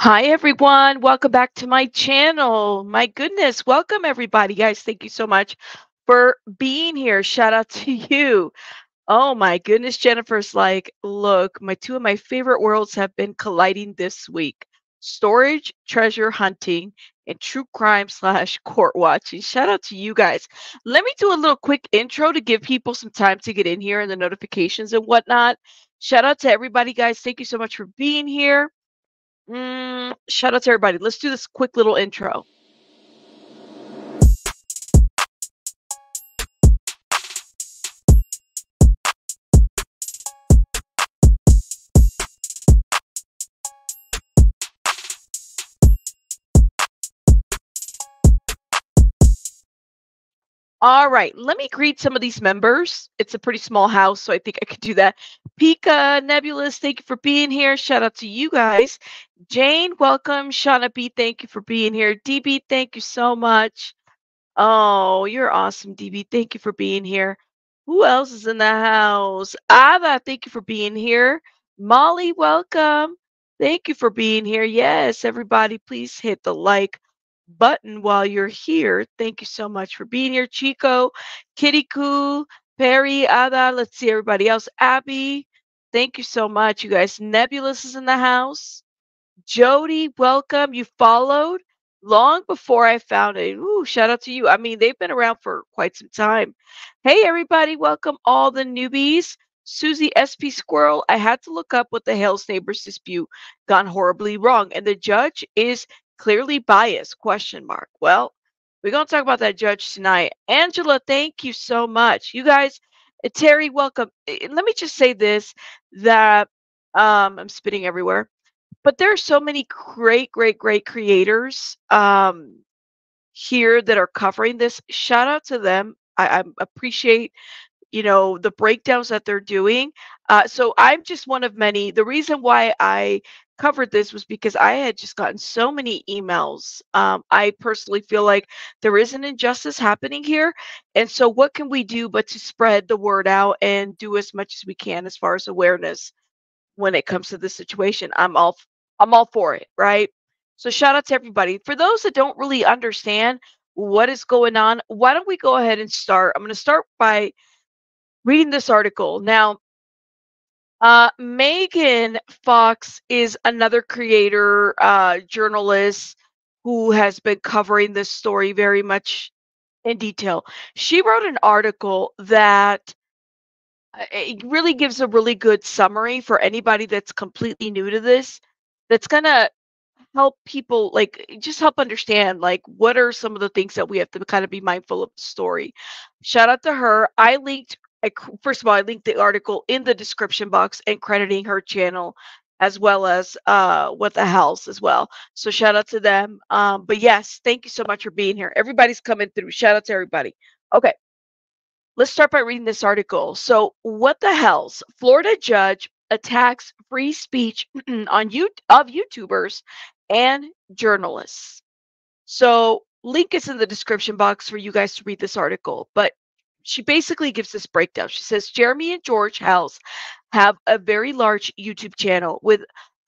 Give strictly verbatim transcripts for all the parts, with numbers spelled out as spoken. Hi everyone, welcome back to my channel. My goodness, welcome everybody. Guys, thank you so much for being here. Shout out to you. Oh my goodness, Jennifer's like, look, my two of my favorite worlds have been colliding this week. Storage, treasure hunting, and true crime slash court watching. Shout out to you guys. Let me do a little quick intro to give people some time to get in here and the notifications and whatnot. Shout out to everybody, guys. Thank you so much for being here. Mm, shout out to everybody. Let's do this quick little intro. All right, let me greet some of these members. It's a pretty small house, so I think I could do that. Pika, Nebulous, thank you for being here. Shout out to you guys. Jane, welcome. Shauna B, thank you for being here. D B, thank you so much. Oh, you're awesome, D B. Thank you for being here. Who else is in the house? Ava, thank you for being here. Molly, welcome. Thank you for being here. Yes, everybody, please hit the like button while you're here. Thank you so much for being here. Chico, Kitty Cool, Perry, Ada, let's see everybody else. Abby, thank you so much, you guys. Nebulous is in the house. Jody, welcome. You followed long before I found it. Ooh, shout out to you. I mean, they've been around for quite some time. Hey everybody, welcome all the newbies. Susie S P Squirrel, I had to look up what the Hales neighbors dispute gone horribly wrong, and the judge is clearly biased, question mark. Well, we're going to talk about that judge tonight. Angela, thank you so much. You guys, Terry, welcome. Let me just say this, that um, I'm spitting everywhere, but there are so many great, great, great creators um, here that are covering this. Shout out to them. I, I appreciate, you know, the breakdowns that they're doing. Uh, so I'm just one of many. The reason why I covered this was because I had just gotten so many emails. Um, I personally feel like there is an injustice happening here. And so what can we do but to spread the word out and do as much as we can as far as awareness when it comes to this situation? I'm all, I'm all for it, right? So shout out to everybody. For those that don't really understand what is going on, why don't we go ahead and start? I'm going to start by reading this article. Now, Uh, Megan Fox is another creator, uh, journalist who has been covering this story very much in detail. She wrote an article that it really gives a really good summary for anybody that's completely new to this, that's going to help people, like, just help understand, like, what are some of the things that we have to kind of be mindful of the story. Shout out to her. I linked I, first of all, I linked the article in the description box and crediting her channel as well as uh, What the Hales as well. So shout out to them. Um, but yes, thank you so much for being here. Everybody's coming through. Shout out to everybody. Okay, let's start by reading this article. So What the Hales? Florida judge attacks free speech on you of YouTubers and journalists. So link is in the description box for you guys to read this article. But she basically gives this breakdown. She says, Jeremy and George Hales have a very large YouTube channel with,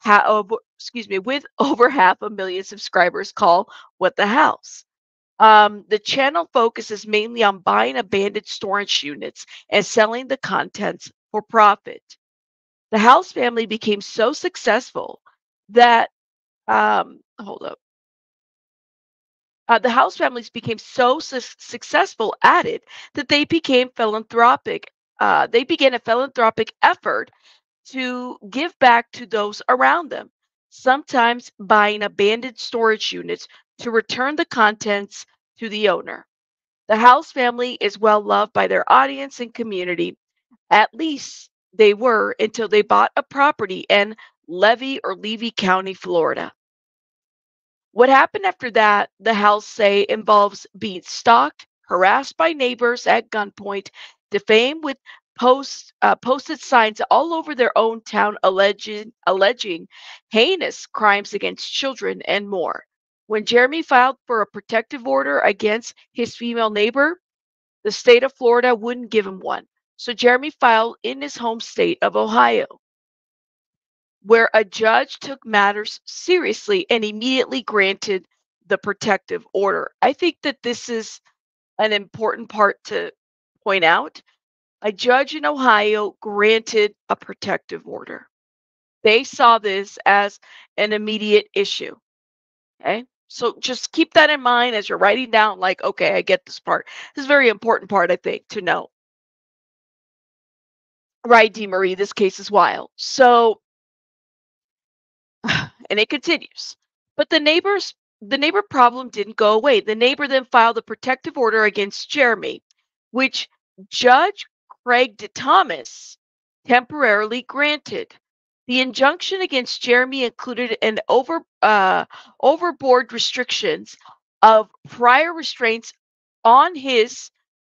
ha over, excuse me, with over half a million subscribers called What the Hales. Um, the channel focuses mainly on buying abandoned storage units and selling the contents for profit. The Hales family became so successful that, um, hold up. Uh, the Hales families became so su successful at it that they became philanthropic. Uh, they began a philanthropic effort to give back to those around them, sometimes buying abandoned storage units to return the contents to the owner. The Hales family is well loved by their audience and community. At least they were until they bought a property in Levy or Levy County, Florida. What happened after that, the Hales say, involves being stalked, harassed by neighbors at gunpoint, defamed with post, uh, posted signs all over their own town alleging, alleging heinous crimes against children and more. When Jeremy filed for a protective order against his female neighbor, the state of Florida wouldn't give him one. So Jeremy filed in his home state of Ohio. where a judge took matters seriously and immediately granted the protective order. I think that this is an important part to point out. A judge in Ohio granted a protective order. They saw this as an immediate issue. Okay, so just keep that in mind as you're writing down, like, okay, I get this part. This is a very important part, I think, to know. Right, DeMarie, this case is wild. So, and it continues. But the neighbors, the neighbor problem didn't go away. The neighbor then filed a protective order against Jeremy, which Judge Craig DeThomasis temporarily granted. The injunction against Jeremy included an over uh, overboard restrictions of prior restraints on his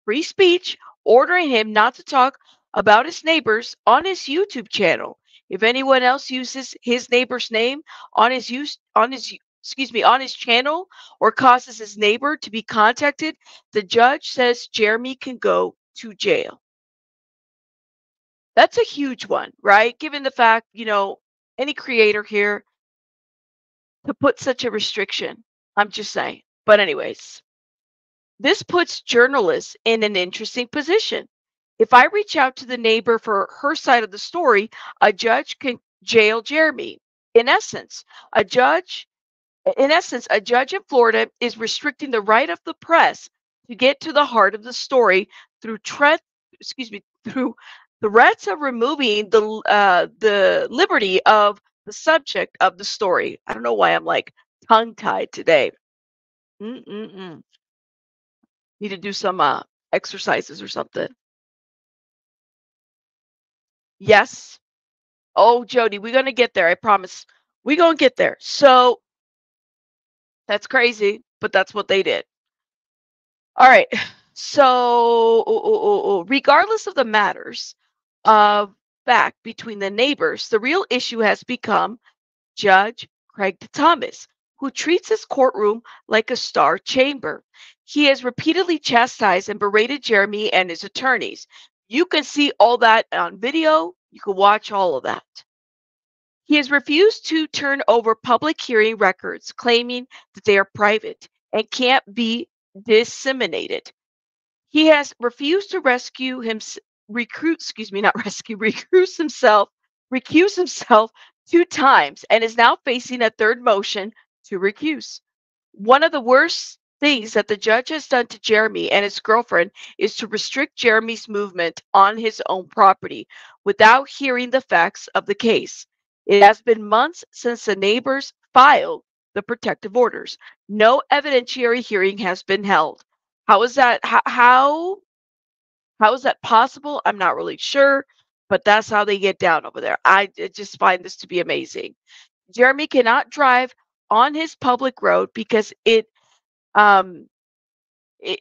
free speech, ordering him not to talk about his neighbors on his YouTube channel. If anyone else uses his neighbor's name on his use on his excuse me, on his channel or causes his neighbor to be contacted, the judge says Jeremy can go to jail. That's a huge one, right? Given the fact, you know, any creator here to put such a restriction, I'm just saying. But anyways, this puts journalists in an interesting position. If I reach out to the neighbor for her side of the story, a judge can jail Jeremy. In essence, a judge In essence, a judge in Florida is restricting the right of the press to get to the heart of the story through threat, excuse me, through threats of removing the uh, the liberty of the subject of the story. I don't know why I'm like tongue-tied today. Mm-mm-mm. Need to do some uh, exercises or something. Yes. Oh, Jody, we're gonna get there. I promise. We're gonna get there. So. That's crazy, but that's what they did. All right. So oh, oh, oh, regardless of the matters of fact between the neighbors, the real issue has become Judge Craig DeThomasis, who treats his courtroom like a star chamber. He has repeatedly chastised and berated Jeremy and his attorneys. You can see all that on video. You can watch all of that. He has refused to turn over public hearing records, claiming that they are private and can't be disseminated. He has refused to rescue him, recruit, excuse me, not rescue, recuse himself, recuse himself two times and is now facing a third motion to recuse. One of the worst things that the judge has done to Jeremy and his girlfriend is to restrict Jeremy's movement on his own property without hearing the facts of the case. It has been months since the neighbors filed the protective orders. No evidentiary hearing has been held. How is that? How, how is that possible? I'm not really sure, but that's how they get down over there. I just find this to be amazing. Jeremy cannot drive on his public road because it, um, it,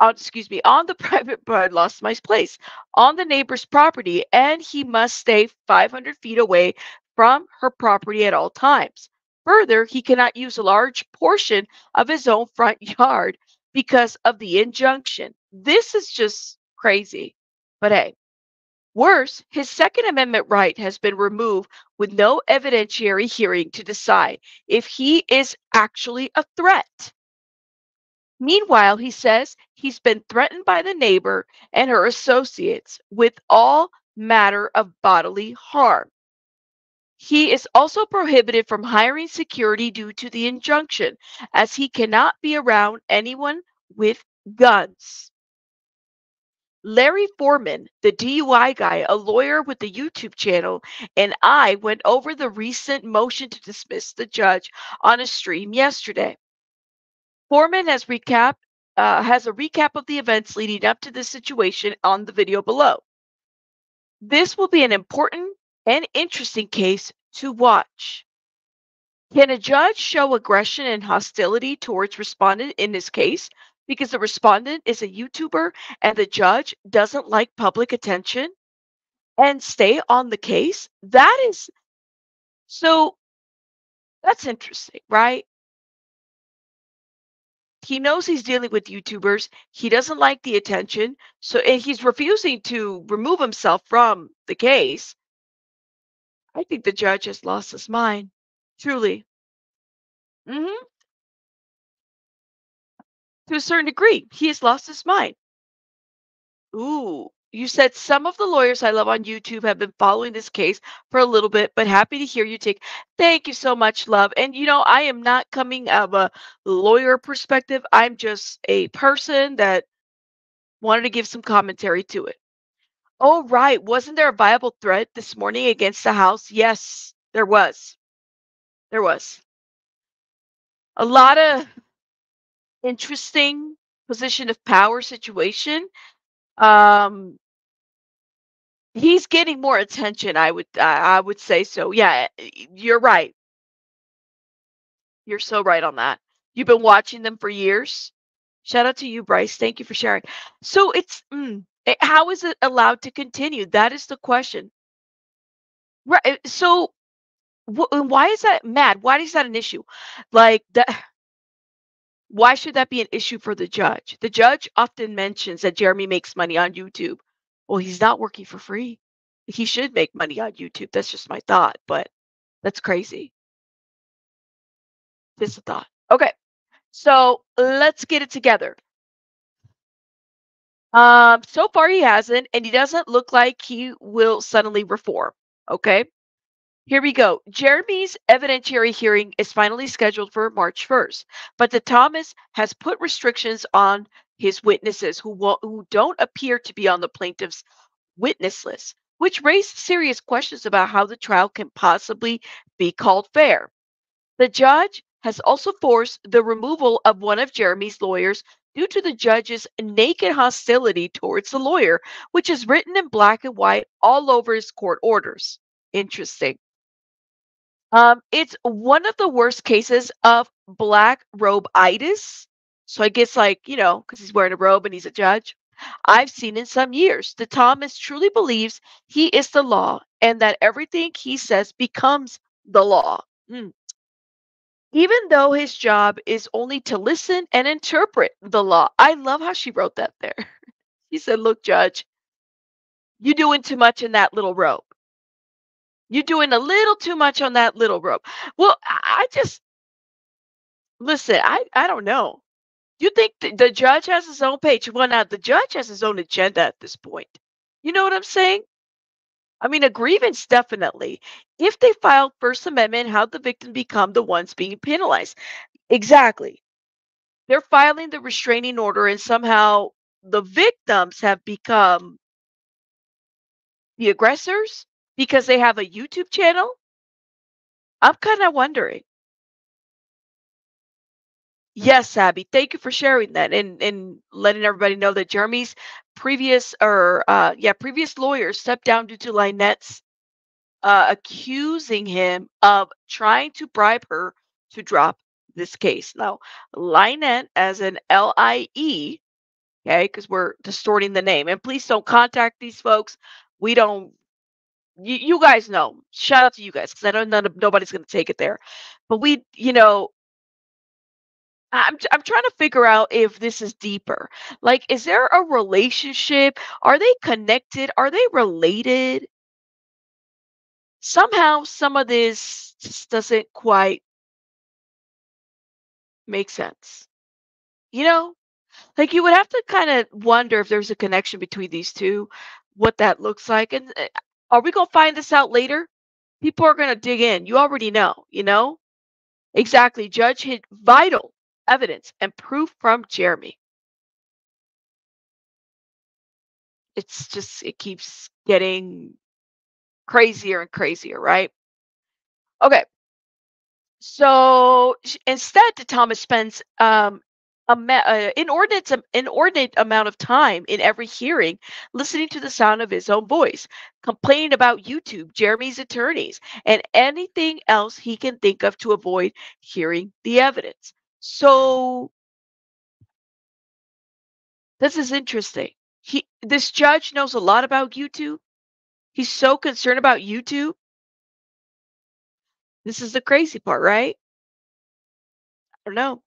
oh, excuse me, on the private, but I lost my place, on the neighbor's property, and he must stay five hundred feet away from her property at all times. Further, he cannot use a large portion of his own front yard because of the injunction. This is just crazy. But hey, worse, his Second Amendment right has been removed with no evidentiary hearing to decide if he is actually a threat. Meanwhile, he says he's been threatened by the neighbor and her associates with all manner of bodily harm. He is also prohibited from hiring security due to the injunction, as he cannot be around anyone with guns. Larry Foreman, the D U I guy, a lawyer with the YouTube channel, and I went over the recent motion to dismiss the judge on a stream yesterday. Foreman has, recap, uh, has a recap of the events leading up to this situation on the video below. This will be an important an interesting case to watch. Can a judge show aggression and hostility towards respondent in this case because the respondent is a YouTuber and the judge doesn't like public attention and stay on the case? That is, so that's interesting, right? He knows he's dealing with YouTubers. He doesn't like the attention. So and he's refusing to remove himself from the case. I think the judge has lost his mind. Truly. Mm-hmm. To a certain degree, he has lost his mind. Ooh, you said some of the lawyers I love on YouTube have been following this case for a little bit, but happy to hear you take. Thank you so much, love. And, you know, I am not coming of a lawyer perspective. I'm just a person that wanted to give some commentary to it. Oh, right. Wasn't there a viable threat this morning against the house? Yes, there was. There was. A lot of interesting position of power situation. Um, he's getting more attention, I would, I, I would say so. Yeah, you're right. You're so right on that. You've been watching them for years. Shout out to you, Bryce. Thank you for sharing. So it's... Mm, how is it allowed to continue? That is the question. Right. So wh why is that mad? Why is that an issue? Like, that, why should that be an issue for the judge? The judge often mentions that Jeremy makes money on YouTube. Well, he's not working for free. He should make money on YouTube. That's just my thought, but that's crazy. Just a thought. Okay. So let's get it together. Um, so far he hasn't, and he doesn't look like he will suddenly reform. Okay, here we go. Jeremy's evidentiary hearing is finally scheduled for March first, but the Thomas has put restrictions on his witnesses who won't, who don't appear to be on the plaintiff's witness list, which raised serious questions about how the trial can possibly be called fair. The judge has also forced the removal of one of Jeremy's lawyers due to the judge's naked hostility towards the lawyer, which is written in black and white all over his court orders. Interesting. Um, it's one of the worst cases of black robe-itis. So I guess, like, you know, because he's wearing a robe and he's a judge, I've seen in some years. The Thomas truly believes he is the law and that everything he says becomes the law. Mm. Even though his job is only to listen and interpret the law. I love how she wrote that there. She said, look, Judge, you're doing too much in that little robe. You're doing a little too much on that little robe. Well, I just, listen, I, I don't know. You think the, the judge has his own page? Well, now, the judge has his own agenda at this point. You know what I'm saying? I mean, a grievance, definitely. If they filed First Amendment, how'd the victim become the ones being penalized? Exactly. They're filing the restraining order, and somehow the victims have become the aggressors because they have a YouTube channel? I'm kind of wondering. Yes, Abby, thank you for sharing that and, and letting everybody know that Jeremy's previous or uh, yeah, previous lawyers stepped down due to Lynette's uh, accusing him of trying to bribe her to drop this case. Now, Lynette, as an L I E, okay, because we're distorting the name. And please don't contact these folks. We don't. You, you guys know. Shout out to you guys because I know none of, nobody's going to take it there. But we, you know. I'm, I'm trying to figure out if this is deeper. Like, is there a relationship? Are they connected? Are they related? Somehow, some of this just doesn't quite make sense. You know? Like, you would have to kind of wonder if there's a connection between these two, what that looks like. And are we going to find this out later? People are going to dig in. You already know, you know? Exactly. Judge hit vital evidence and proof from Jeremy. It's just, it keeps getting crazier and crazier, right? Okay. So instead, Thomas spends um, an uh, inordinate, um, inordinate amount of time in every hearing listening to the sound of his own voice, complaining about YouTube, Jeremy's attorneys, and anything else he can think of to avoid hearing the evidence. So this is interesting. He, this judge knows a lot about YouTube. He's so concerned about YouTube. This is the crazy part, right? I don't know.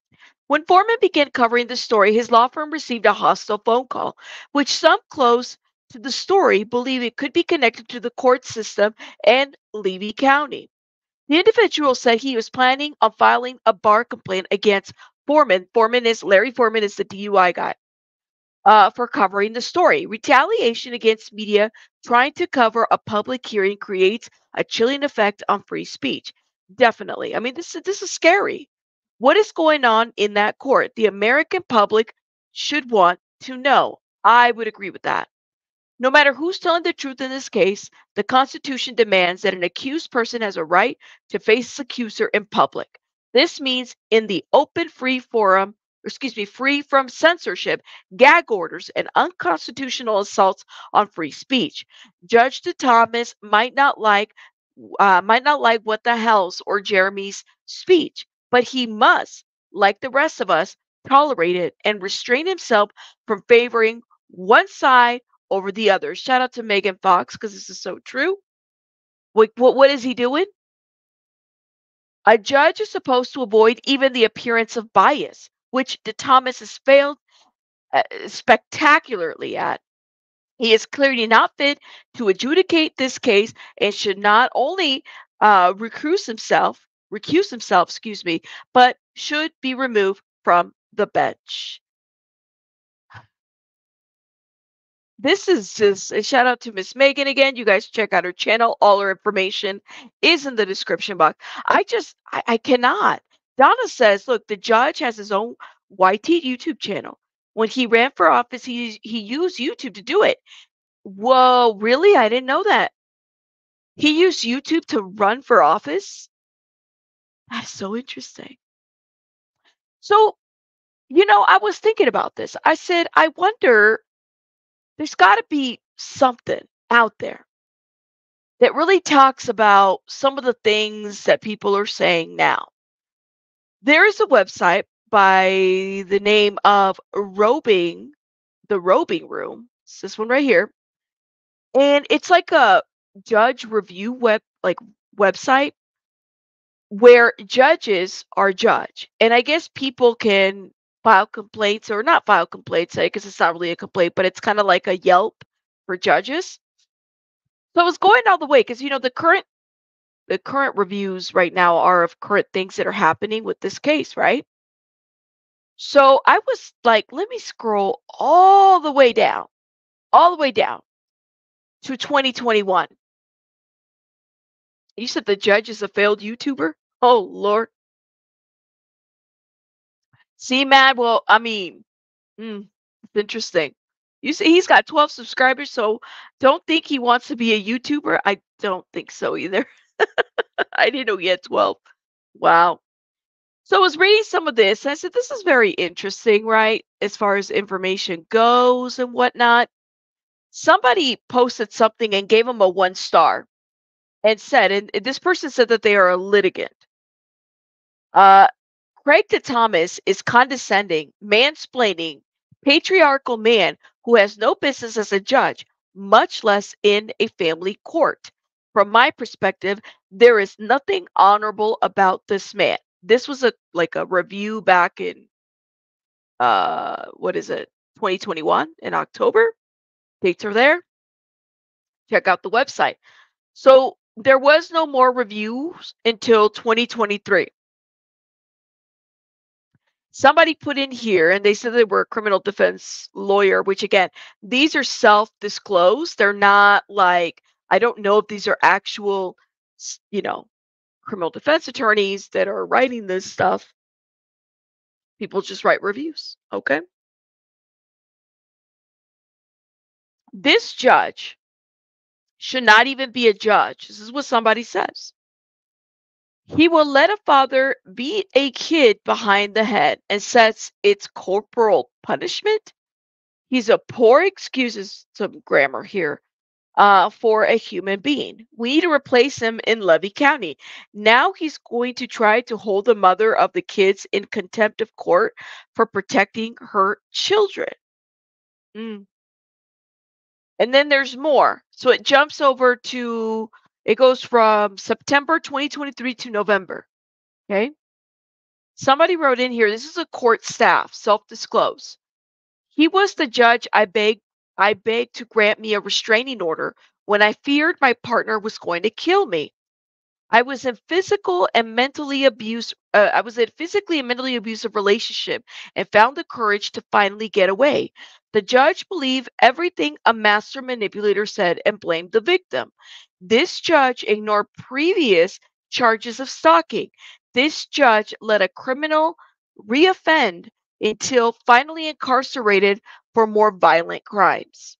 When Foreman began covering the story, his law firm received a hostile phone call, which some close to the story, believe it could be connected to the court system and Levy County. The individual said he was planning on filing a bar complaint against Foreman. Foreman is Larry Foreman is the D U I guy uh, for covering the story. Retaliation against media trying to cover a public hearing creates a chilling effect on free speech. Definitely. I mean, this is this is scary. What is going on in that court? The American public should want to know. I would agree with that. No matter who's telling the truth in this case, the Constitution demands that an accused person has a right to face his accuser in public. This means in the open, free forum, or excuse me, free from censorship, gag orders, and unconstitutional assaults on free speech. Judge DeThomasis might not like uh, might not like What the Hales or Jeremy's speech, but he must, like the rest of us, tolerate it and restrain himself from favoring one side over the other. Shout out to Megan Fox, because this is so true. What, what, what is he doing? A judge is supposed to avoid even the appearance of bias, which DeThomasis has failed uh, spectacularly at. He is clearly not fit to adjudicate this case and should not only uh, recuse himself, recuse himself, excuse me, but should be removed from the bench. This is just a shout out to Miss Megan again. You guys check out her channel. All her information is in the description box. I just, I, I cannot. Donna says, look, the judge has his own Y T YouTube channel. When he ran for office, he, he used YouTube to do it. Whoa, really? I didn't know that. He used YouTube to run for office? That's so interesting. So, you know, I was thinking about this. I said, I wonder... There's got to be something out there that really talks about some of the things that people are saying now. There is a website by the name of Robing, the Robing Room. It's this one right here. And it's like a judge review web, like website where judges are judged. And I guess people can file complaints or not file complaints, because it's not really a complaint, but it's kind of like a Yelp for judges. So it was going all the way because, you know, the current the current reviews right now are of current things that are happening with this case, right? So I was like, let me scroll all the way down, all the way down to twenty twenty-one. You said the judge is a failed YouTuber? Oh, Lord. See, man, well, I mean, mm, it's interesting. You see, he's got twelve subscribers, so don't think he wants to be a YouTuber. I don't think so either. I didn't know he had twelve. Wow. So I was reading some of this, and I said, this is very interesting, right, as far as information goes and whatnot. Somebody posted something and gave him a one star and said, and this person said that they are a litigant. Uh, Craig DeThomasis is condescending, mansplaining, patriarchal man who has no business as a judge, much less in a family court. From my perspective, there is nothing honorable about this man. This was a like a review back in, uh, what is it, twenty twenty-one in October. Dates are there. Check out the website. So there was no more reviews until twenty twenty-three. Somebody put in here, and they said they were a criminal defense lawyer, which, again, these are self-disclosed. They're not like, I don't know if these are actual, you know, criminal defense attorneys that are writing this stuff. People just write reviews, okay? This judge should not even be a judge. This is what somebody says. He will let a father beat a kid behind the head and sets its corporal punishment. He's a poor excuses, some grammar here, uh, for a human being. We need to replace him in Levy County. Now he's going to try to hold the mother of the kids in contempt of court for protecting her children. Mm. And then there's more. So it jumps over to... It goes from September twenty twenty-three to November, okay? Somebody wrote in here, this is a court staff, self-disclose. He was the judge I begged I begged to grant me a restraining order when I feared my partner was going to kill me. I was in physical and mentally abuse. Uh, I was in physically and mentally abusive relationship and found the courage to finally get away. The judge believed everything a master manipulator said and blamed the victim. This judge ignored previous charges of stalking. This judge let a criminal reoffend until finally incarcerated for more violent crimes.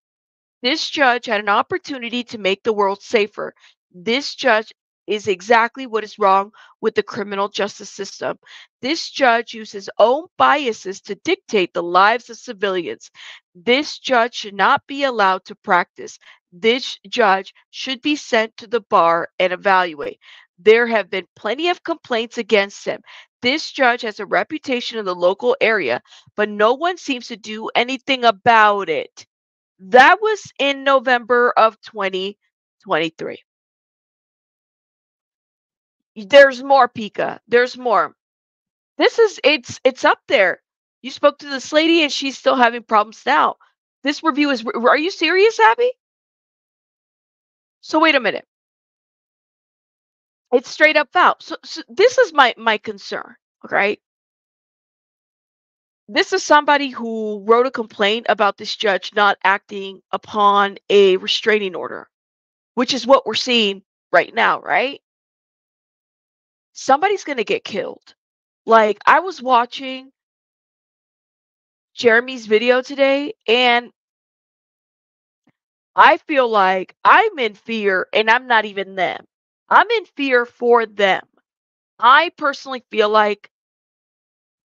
This judge had an opportunity to make the world safer. This judge is exactly what is wrong with the criminal justice system. This judge used his own biases to dictate the lives of civilians. This judge should not be allowed to practice. This judge should be sent to the bar and evaluate. There have been plenty of complaints against him. This judge has a reputation in the local area, but no one seems to do anything about it. That was in November of twenty twenty-three. There's more, Pika. There's more. This is, it's it's up there. You spoke to this lady and she's still having problems now. This review is, are you serious, Abby? So wait a minute. It's straight up foul. So, so this is my, my concern, right? This is somebody who wrote a complaint about this judge not acting upon a restraining order, which is what we're seeing right now, right? Somebody's going to get killed. Like, I was watching Jeremy's video today, and I feel like I'm in fear, and I'm not even them. I'm in fear for them. I personally feel like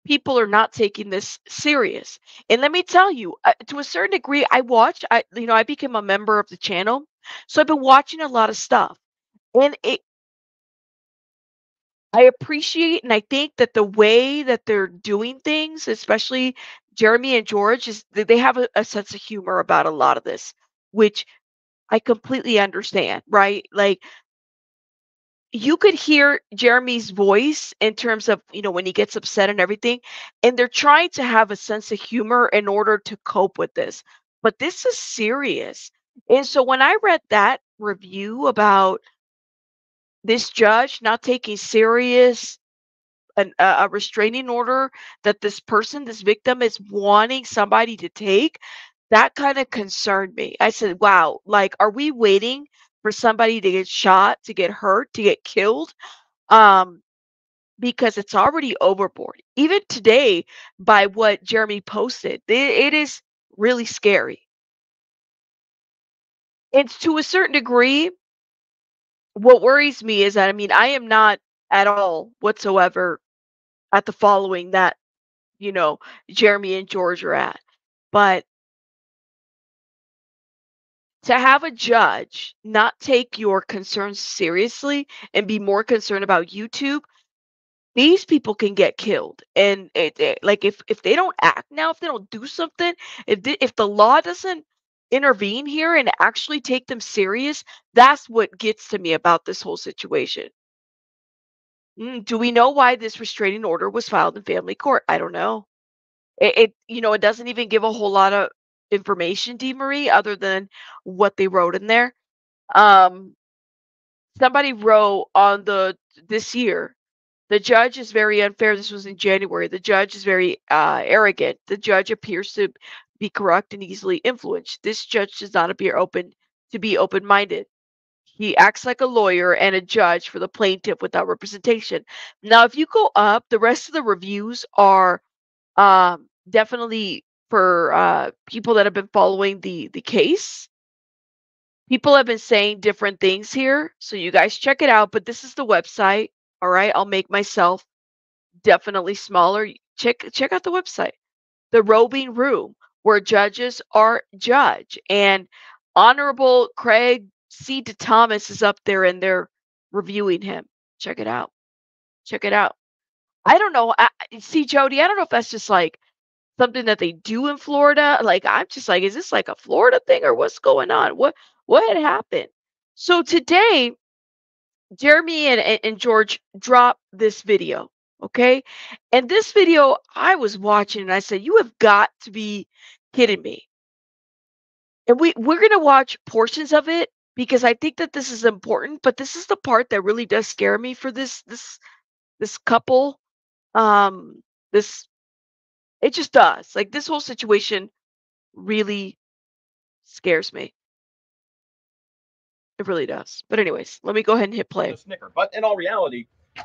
people are not taking this serious. And let me tell you, uh, to a certain degree, I watch, I, you know, I became a member of the channel, so I've been watching a lot of stuff. And it, I appreciate, and I think that the way that they're doing things, especially Jeremy and George, is that they have a, a sense of humor about a lot of this, which I completely understand, right? Like, you could hear Jeremy's voice in terms of, you know, when he gets upset and everything, and they're trying to have a sense of humor in order to cope with this. But this is serious. And so when I read that review about this judge not taking serious an, uh, a restraining order that this person, this victim is wanting somebody to take, that kind of concerned me. I said, wow, like, are we waiting for somebody to get shot, to get hurt, to get killed? Um, because it's already overboard. Even today, by what Jeremy posted, it, it is really scary. And to a certain degree, what worries me is that, I mean, I am not at all whatsoever at the following that, you know, Jeremy and George are at. But to have a judge not take your concerns seriously and be more concerned about YouTube, these people can get killed. And it, it, like, if, if they don't act now, if they don't do something, if they, if the law doesn't intervene here and actually take them serious, that's what gets to me about this whole situation. Mm, do we know why this restraining order was filed in family court? I don't know. It, it you know, it doesn't even give a whole lot of information, DeMarie, other than what they wrote in there. Um, somebody wrote on the this year, the judge is very unfair. This was in January. The judge is very uh, arrogant. The judge appears to be corrupt and easily influenced. This judge does not appear open to be open-minded. He acts like a lawyer and a judge for the plaintiff without representation. Now, if you go up, the rest of the reviews are um, definitely for uh, people that have been following the, the case. People have been saying different things here, so you guys check it out. But this is the website, all right? I'll make myself definitely smaller. Check, check out the website, the Robing Room, where judges are judge. And Honorable Craig C. DeThomasis is up there and they're reviewing him. Check it out. Check it out. I don't know. I, see, Jody, I don't know if that's just like something that they do in Florida. Like, I'm just like, is this like a Florida thing or what's going on? What, what had happened? So today, Jeremy and, and George dropped this video. Okay. And this video I was watching and I said, you have got to be kidding me. And we, we're going to watch portions of it because I think that this is important, but this is the part that really does scare me for this, this, this couple. Um, this, it just does. Like, this whole situation really scares me. It really does. But anyways, let me go ahead and hit play. Snicker. But in all reality,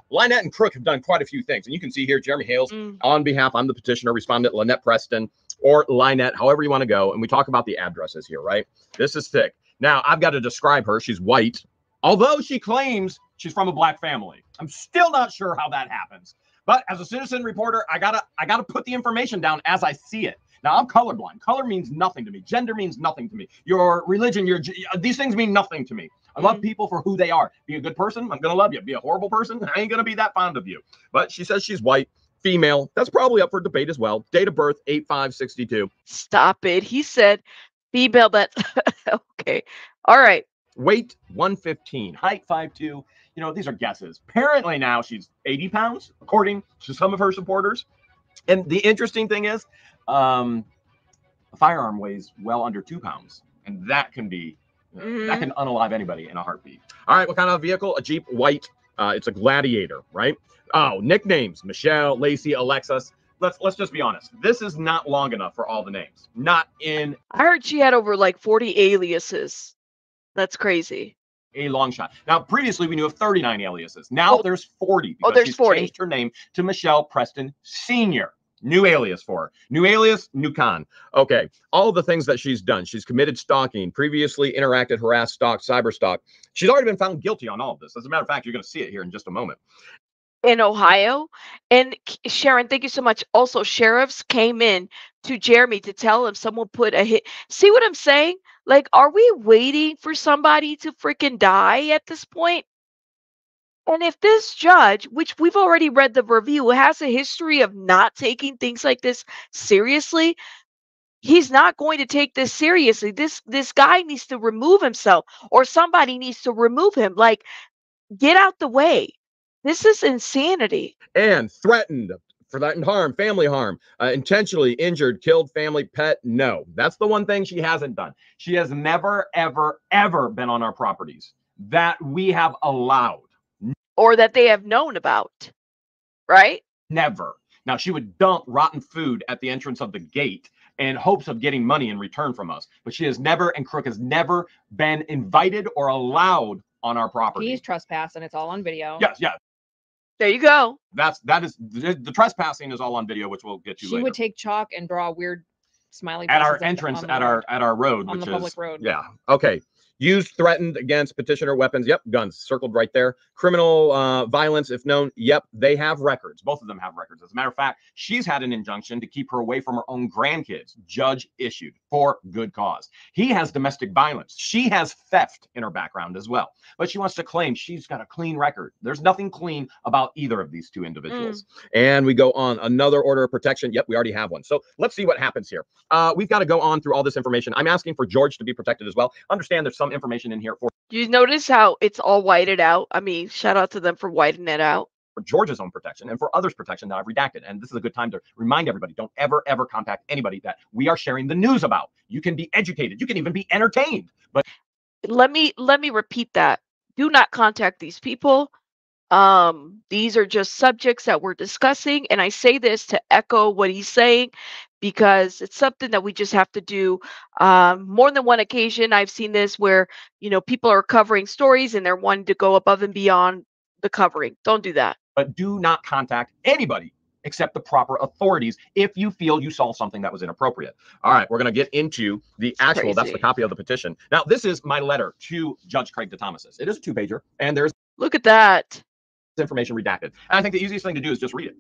Lynette and Crook have done quite a few things. And you can see here, Jeremy Hales, mm. on behalf, I'm the petitioner, respondent, Lynette Preston, or Lynette, however you want to go. And we talk about the addresses here, right? This is thick. Now, I've got to describe her. She's white, although she claims she's from a black family. I'm still not sure how that happens. But as a citizen reporter, I gotta, I gotta put the information down as I see it. Now, I'm colorblind. Color means nothing to me. Gender means nothing to me. Your religion, your these things mean nothing to me. I love people for who they are. Be a good person, I'm going to love you. Be a horrible person, I ain't going to be that fond of you. But she says she's white, female. That's probably up for debate as well. Date of birth, eight five sixty-two. Stop it. He said female, but okay. All right. Weight, one fifteen. Height, five two. You know, these are guesses. Apparently now she's eighty pounds, according to some of her supporters. And the interesting thing is, um, a firearm weighs well under two pounds, and that can be, you know, mm-hmm. that can unalive anybody in a heartbeat. All right, what kind of vehicle? A Jeep, white. Uh, it's a Gladiator, right? Oh, nicknames: Michelle, Lacey, Alexis. Let's let's just be honest. This is not long enough for all the names. Not in. I heard she had over like forty aliases. That's crazy. A long shot. Now, previously we knew of thirty-nine aliases. Now oh. there's forty. Oh, there's she's forty. Changed her name to Michelle Preston Senior. New alias for her. New alias, new con. Okay. All the things that she's done. She's committed stalking, previously interacted, harassed, stalked, cyber stalked. She's already been found guilty on all of this. As a matter of fact, you're going to see it here in just a moment. In Ohio. And Sharon, thank you so much. Also, sheriffs came in to Jeremy to tell him someone put a hit. See what I'm saying? Like, are we waiting for somebody to freaking die at this point? And if this judge, which we've already read the review, has a history of not taking things like this seriously, he's not going to take this seriously. This this guy needs to remove himself, or somebody needs to remove him. Like, get out the way. This is insanity. And threatened, threatened harm, family harm, uh, intentionally injured, killed, family, pet. No, that's the one thing she hasn't done. She has never, ever, ever been on our properties that we have allowed. Or that they have known about, right? Never. Now, she would dump rotten food at the entrance of the gate in hopes of getting money in return from us. But she has never, and Crook has never been invited or allowed on our property. He's trespassing. It's all on video. Yes, yeah. There you go. That's, that is, the, the trespassing is all on video, which we'll get to she later. She would take chalk and draw weird smiley faces at our entrance, at, the, at our, road, at our road. On which the public is, road. Yeah. Okay. Used, threatened, against, petitioner, weapons. Yep, guns, circled right there. Criminal uh, violence, if known. Yep, they have records. Both of them have records. As a matter of fact, she's had an injunction to keep her away from her own grandkids. Judge issued for good cause. He has domestic violence. She has theft in her background as well. But she wants to claim she's got a clean record. There's nothing clean about either of these two individuals. Mm. And we go on. Another order of protection. Yep, we already have one. So let's see what happens here. Uh, we've got to go on through all this information. I'm asking for George to be protected as well. Understand there's some information in here for you. Notice how it's all whited out. I mean, shout out to them for whitening it out for George's own protection and for others' protection that I've redacted. And this is a good time to remind everybody, don't ever ever contact anybody that we are sharing the news about. You can be educated, you can even be entertained, but let me let me repeat that. Do not contact these people. Um these are just subjects that we're discussing, and I say this to echo what he's saying, because it's something that we just have to do. Um, more than one occasion, I've seen this where, you know, people are covering stories and they're wanting to go above and beyond the covering. Don't do that. But do not contact anybody except the proper authorities if you feel you saw something that was inappropriate. All right, we're going to get into the actual, crazy. That's the copy of the petition. Now, this is my letter to Judge Craig DeThomasis. It is a two-pager, and there's... Look at that. Information redacted. And I think the easiest thing to do is just read it.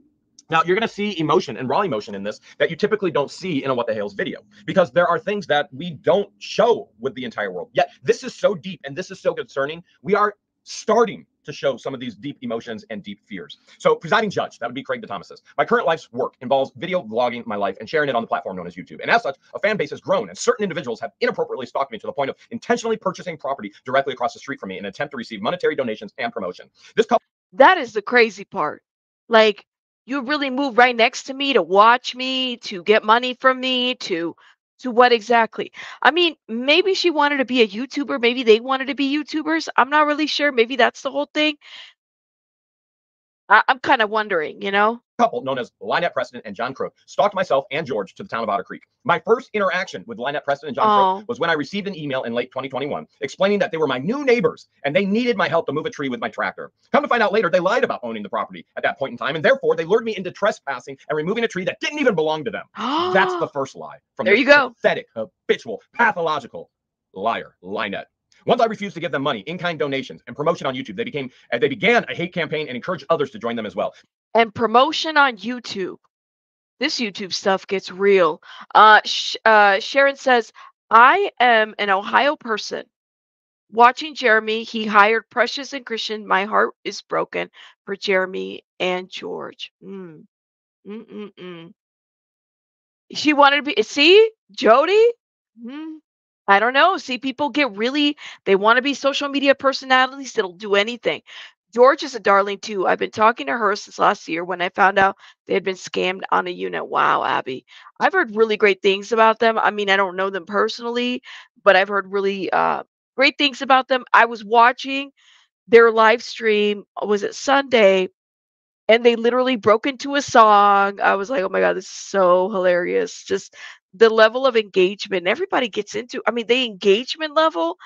Now, you're going to see emotion and raw emotion in this that you typically don't see in a What the Hales video, because there are things that we don't show with the entire world. Yet this is so deep and this is so concerning. We are starting to show some of these deep emotions and deep fears. So, presiding judge, that would be Craig DeThomasis. My current life's work involves video vlogging my life and sharing it on the platform known as YouTube. And as such, a fan base has grown, and certain individuals have inappropriately stalked me to the point of intentionally purchasing property directly across the street from me in an attempt to receive monetary donations and promotion. This couple- That is the crazy part. Like, you really moved right next to me to watch me, to get money from me, to To what exactly? I mean, maybe she wanted to be a YouTuber. Maybe they wanted to be YouTubers. I'm not really sure. Maybe that's the whole thing. I I'm kind of wondering, you know? Couple known as Lynette Preston and John Crook stalked myself and George to the town of Otter Creek. My first interaction with Lynette Preston and John oh. Crook was when I received an email in late twenty twenty-one explaining that they were my new neighbors and they needed my help to move a tree with my tractor. Come to find out later, they lied about owning the property at that point in time, and therefore they lured me into trespassing and removing a tree that didn't even belong to them. That's the first lie from there. You go, pathetic, habitual, pathological liar, Lynette. Once I refused to give them money, in-kind donations, and promotion on YouTube, they became they began a hate campaign and encouraged others to join them as well. And promotion on YouTube. This YouTube stuff gets real. Uh, sh uh, Sharon says, I am an Ohio person. Watching Jeremy, he hired Precious and Christian. My heart is broken for Jeremy and George. Mm. Mm -mm -mm. She wanted to be, see, Jody? Mm. I don't know. See, people get really, they want to be social media personalities that'll do anything. George is a darling, too. I've been talking to her since last year when I found out they had been scammed on a unit. Wow, Abby. I've heard really great things about them. I mean, I don't know them personally, but I've heard really uh, great things about them. I was watching their live stream. Was it Sunday? And they literally broke into a song. I was like, oh, my God, this is so hilarious. Just the level of engagement everybody gets into. I mean, the engagement level,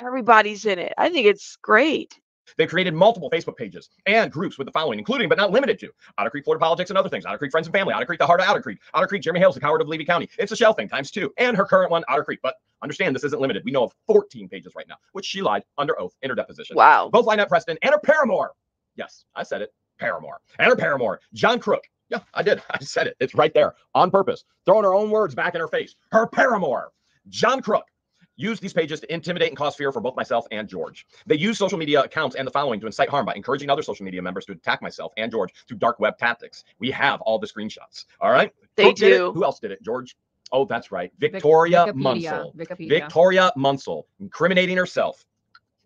everybody's in it. I think it's great. They created multiple Facebook pages and groups with the following, including but not limited to Otter Creek Florida Politics and Other Things, Otter Creek Friends and Family, Otter Creek The Heart of Otter Creek, Otter Creek Jeremy Hales, The Coward of Levy County, It's a Shell Thing times two, and her current one, Otter Creek. But understand, this isn't limited. We know of fourteen pages right now, which she lied under oath in her deposition. Wow. Both Lynette Preston and her paramour. Yes, I said it. Paramour. And her paramour, John Crook. Yeah, I did. I said it. It's right there on purpose. Throwing her own words back in her face. Her paramour, John Crook, use these pages to intimidate and cause fear for both myself and George. They use social media accounts and the following to incite harm by encouraging other social media members to attack myself and George through dark web tactics. We have all the screenshots. All right. They Who do. Who else did it, George? Oh, that's right. Victoria Vic Munsell. Wikipedia. Victoria Munsell incriminating herself.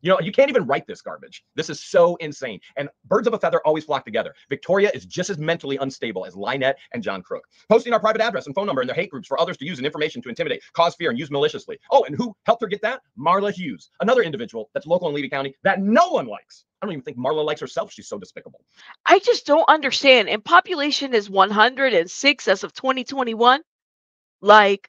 You know, you can't even write this garbage. This is so insane. And birds of a feather always flock together. Victoria is just as mentally unstable as Lynette and John Crook. Posting our private address and phone number in their hate groups for others to use and information to intimidate, cause fear, and use maliciously. Oh, and who helped her get that? Marla Hughes, another individual that's local in Levy County that no one likes. I don't even think Marla likes herself. She's so despicable. I just don't understand. And population is one hundred six as of twenty twenty-one. Like,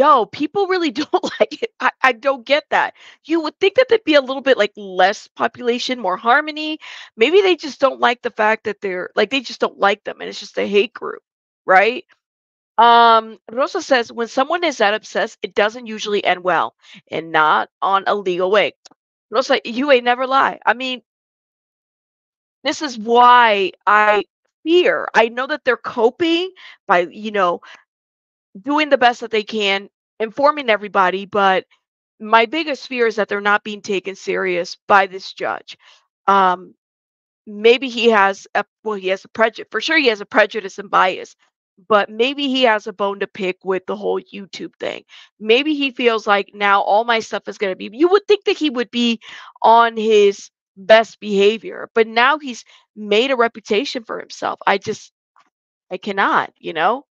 yo, people really don't like it. I, I don't get that. You would think that there'd be a little bit like less population, more harmony. Maybe they just don't like the fact that they're like, they just don't like them. And it's just a hate group, right? Um, Rosa says, when someone is that obsessed, it doesn't usually end well, and not on a legal way. Rosa, you ain't never lie. I mean, this is why I fear. I know that they're coping by, you know, doing the best that they can, informing everybody, but my biggest fear is that they're not being taken serious by this judge. Um, maybe he has a, well, he has a prejudice, for sure he has a prejudice and bias, but maybe he has a bone to pick with the whole YouTube thing. Maybe he feels like now all my stuff is going to be, you would think that he would be on his best behavior, but now he's made a reputation for himself. I just, I cannot, you know?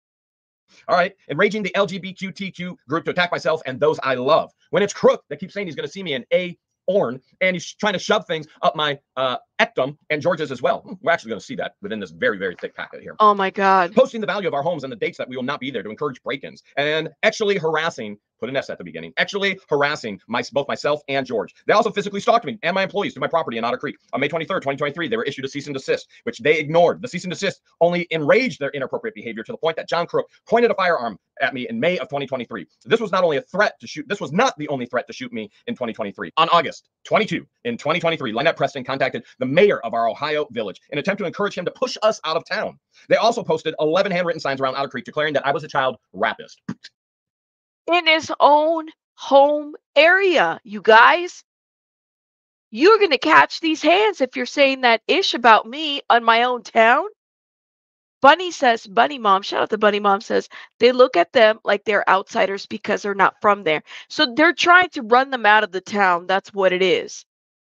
All right. Enraging the L G B T Q group to attack myself and those I love. When it's Crook that keeps saying he's going to see me in a Orn, and he's trying to shove things up my uh, ectum and George's as well. We're actually going to see that within this very, very thick packet here. Oh, my God. Posting the value of our homes and the dates that we will not be there to encourage break-ins, and actually harassing, put an S at the beginning, actually harassing my, both myself and George. They also physically stalked me and my employees to my property in Otter Creek. On May twenty-third, twenty twenty-three, they were issued a cease and desist, which they ignored. The cease and desist only enraged their inappropriate behavior to the point that John Crook pointed a firearm at me in May of twenty twenty-three. So this was not only a threat to shoot, this was not the only threat to shoot me in twenty twenty-three. On August twenty-second in twenty twenty-three, Lynette Preston contacted the mayor of our Ohio village in an attempt to encourage him to push us out of town. They also posted eleven handwritten signs around Otter Creek declaring that I was a child rapist. In his own home area, you guys. You're going to catch these hands if you're saying that ish about me on my own town. Bunny says, Bunny Mom, shout out to Bunny Mom, says they look at them like they're outsiders because they're not from there. So they're trying to run them out of the town. That's what it is.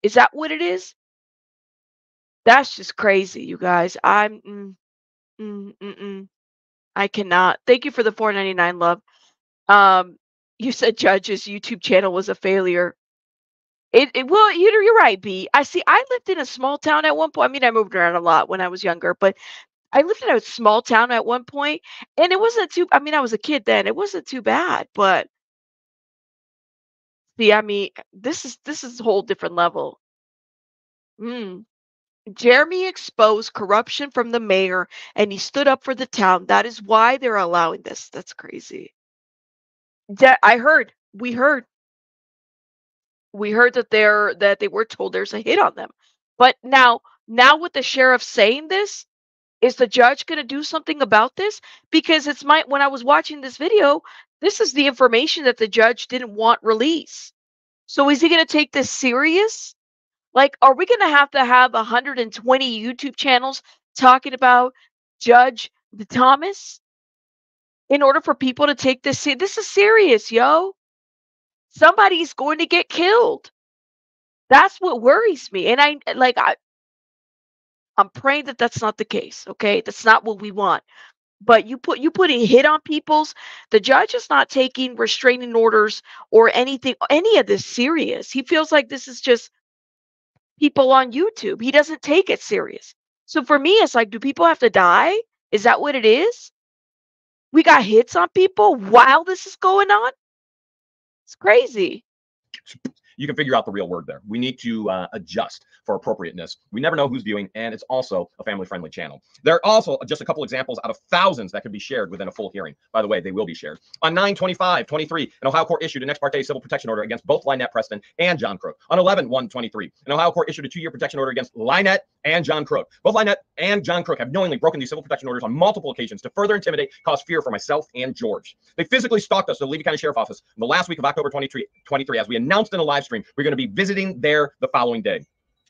Is that what it is? That's just crazy, you guys. I'm, mm, mm, mm, mm. I cannot. Thank you for the four ninety-nine, love. Um, You said Judge's YouTube channel was a failure. It, it well, you're, you're right, B. I see. I lived in a small town at one point. I mean, I moved around a lot when I was younger, but I lived in a small town at one point, and it wasn't too. I mean, I was a kid then. It wasn't too bad, but see, I mean, this is this is a whole different level. Mm. Jeremy exposed corruption from the mayor, and he stood up for the town. That is why they're allowing this. That's crazy. That I heard. We heard. We heard that they're that they were told there's a hit on them. But now, now with the sheriff saying this, is the judge going to do something about this? Because it's my when I was watching this video, this is the information that the judge didn't want released. So is he going to take this serious? Like, are we going to have to have one hundred twenty YouTube channels talking about Judge DeThomasis in order for people to take this? Se this is serious, yo. Somebody's going to get killed. That's what worries me. And I like I, I'm praying that that's not the case. Okay, that's not what we want. But you put you putting hit on people's. The judge is not taking restraining orders or anything, any of this serious. He feels like this is just people on YouTube. He doesn't take it serious. So for me, it's like, do people have to die? Is that what it is? We got hits on people while this is going on? It's crazy. You can figure out the real word there. We need to uh, adjust for appropriateness. We never know who's viewing, and it's also a family-friendly channel. There are also just a couple examples out of thousands that could be shared within a full hearing. By the way, they will be shared. On nine twenty-five twenty-three, an Ohio court issued an ex parte civil protection order against both Lynette Preston and John Crook. On eleven one twenty-three, an Ohio court issued a two-year protection order against Lynette and John Crook. Both Lynette and John Crook have knowingly broken these civil protection orders on multiple occasions to further intimidate, cause fear for myself and George. They physically stalked us to the Levy County Sheriff's Office in the last week of October twenty-three, as we announced in a live stream. We're going to be visiting there the following day.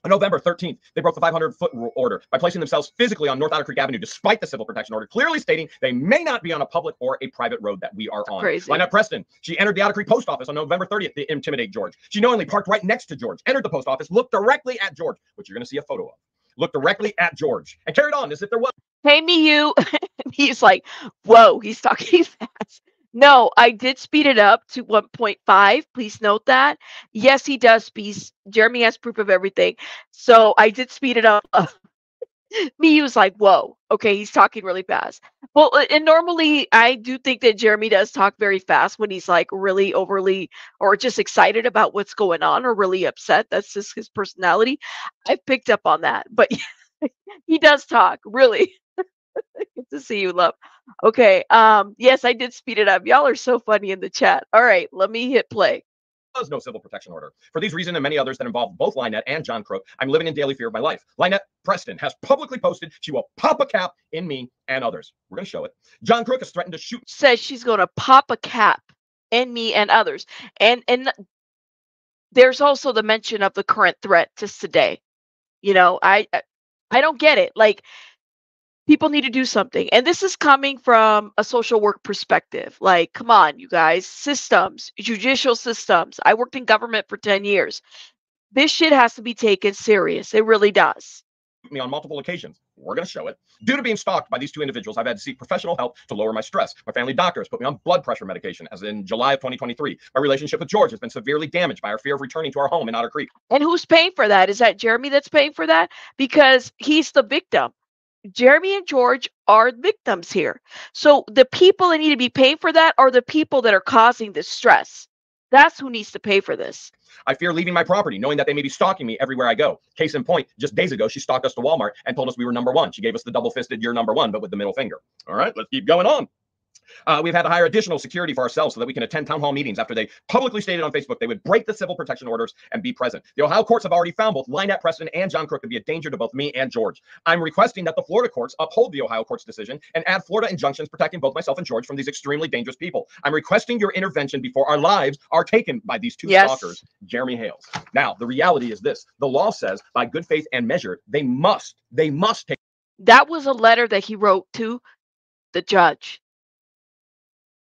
On November thirteenth, they broke the five hundred foot order by placing themselves physically on North Otter Creek Avenue, despite the civil protection order, clearly stating they may not be on a public or a private road that we are on. Crazy. Lynette Preston, she entered the Otter Creek post office on November thirtieth to intimidate George. She knowingly parked right next to George, entered the post office, looked directly at George, which you're going to see a photo of. Looked directly at George and carried on as if there was. Hey, me, you. He's like, whoa, he's talking fast. No, I did speed it up to one point five. Please note that. Yes, he does. Speed. Jeremy has proof of everything. So I did speed it up. Me was like, whoa. Okay, he's talking really fast. Well, and normally I do think that Jeremy does talk very fast when he's like really overly or just excited about what's going on or really upset. That's just his personality. I've picked up on that. But he does talk, really. Good to see you, love. Okay. Um, yes, I did speed it up. Y'all are so funny in the chat. All right, let me hit play. There was no civil protection order. For these reasons and many others that involve both Lynette and John Crook, I'm living in daily fear of my life. Lynette Preston has publicly posted she will pop a cap in me and others. We're going to show it. John Crook has threatened to shoot. Says she's going to pop a cap in me and others. And and there's also the mention of the current threat just today. You know, I I don't get it. Like, people need to do something. And this is coming from a social work perspective. Like, come on, you guys. Systems, judicial systems. I worked in government for ten years. This shit has to be taken serious. It really does. Me on multiple occasions. We're going to show it. Due to being stalked by these two individuals, I've had to seek professional help to lower my stress. My family doctor has put me on blood pressure medication, as in July of twenty twenty-three. My relationship with George has been severely damaged by our fear of returning to our home in Otter Creek. And who's paying for that? Is that Jeremy that's paying for that? Because he's the victim. Jeremy and George are victims here. So the people that need to be paying for that are the people that are causing this stress. That's who needs to pay for this. I fear leaving my property, knowing that they may be stalking me everywhere I go. Case in point, just days ago, she stalked us to Walmart and told us we were number one. She gave us the double-fisted "you're number one," but with the middle finger. All right, let's keep going on. Uh, we've had to hire additional security for ourselves so that we can attend town hall meetings after they publicly stated on Facebook they would break the civil protection orders and be present. The Ohio courts have already found both Lynette Preston and John Crook to be a danger to both me and George. I'm requesting that the Florida courts uphold the Ohio court's decision and add Florida injunctions protecting both myself and George from these extremely dangerous people. I'm requesting your intervention before our lives are taken by these two yes. stalkers, Jeremy Hales. Now, the reality is this. The law says by good faith and measure, they must, they must take. That was a letter that he wrote to the judge.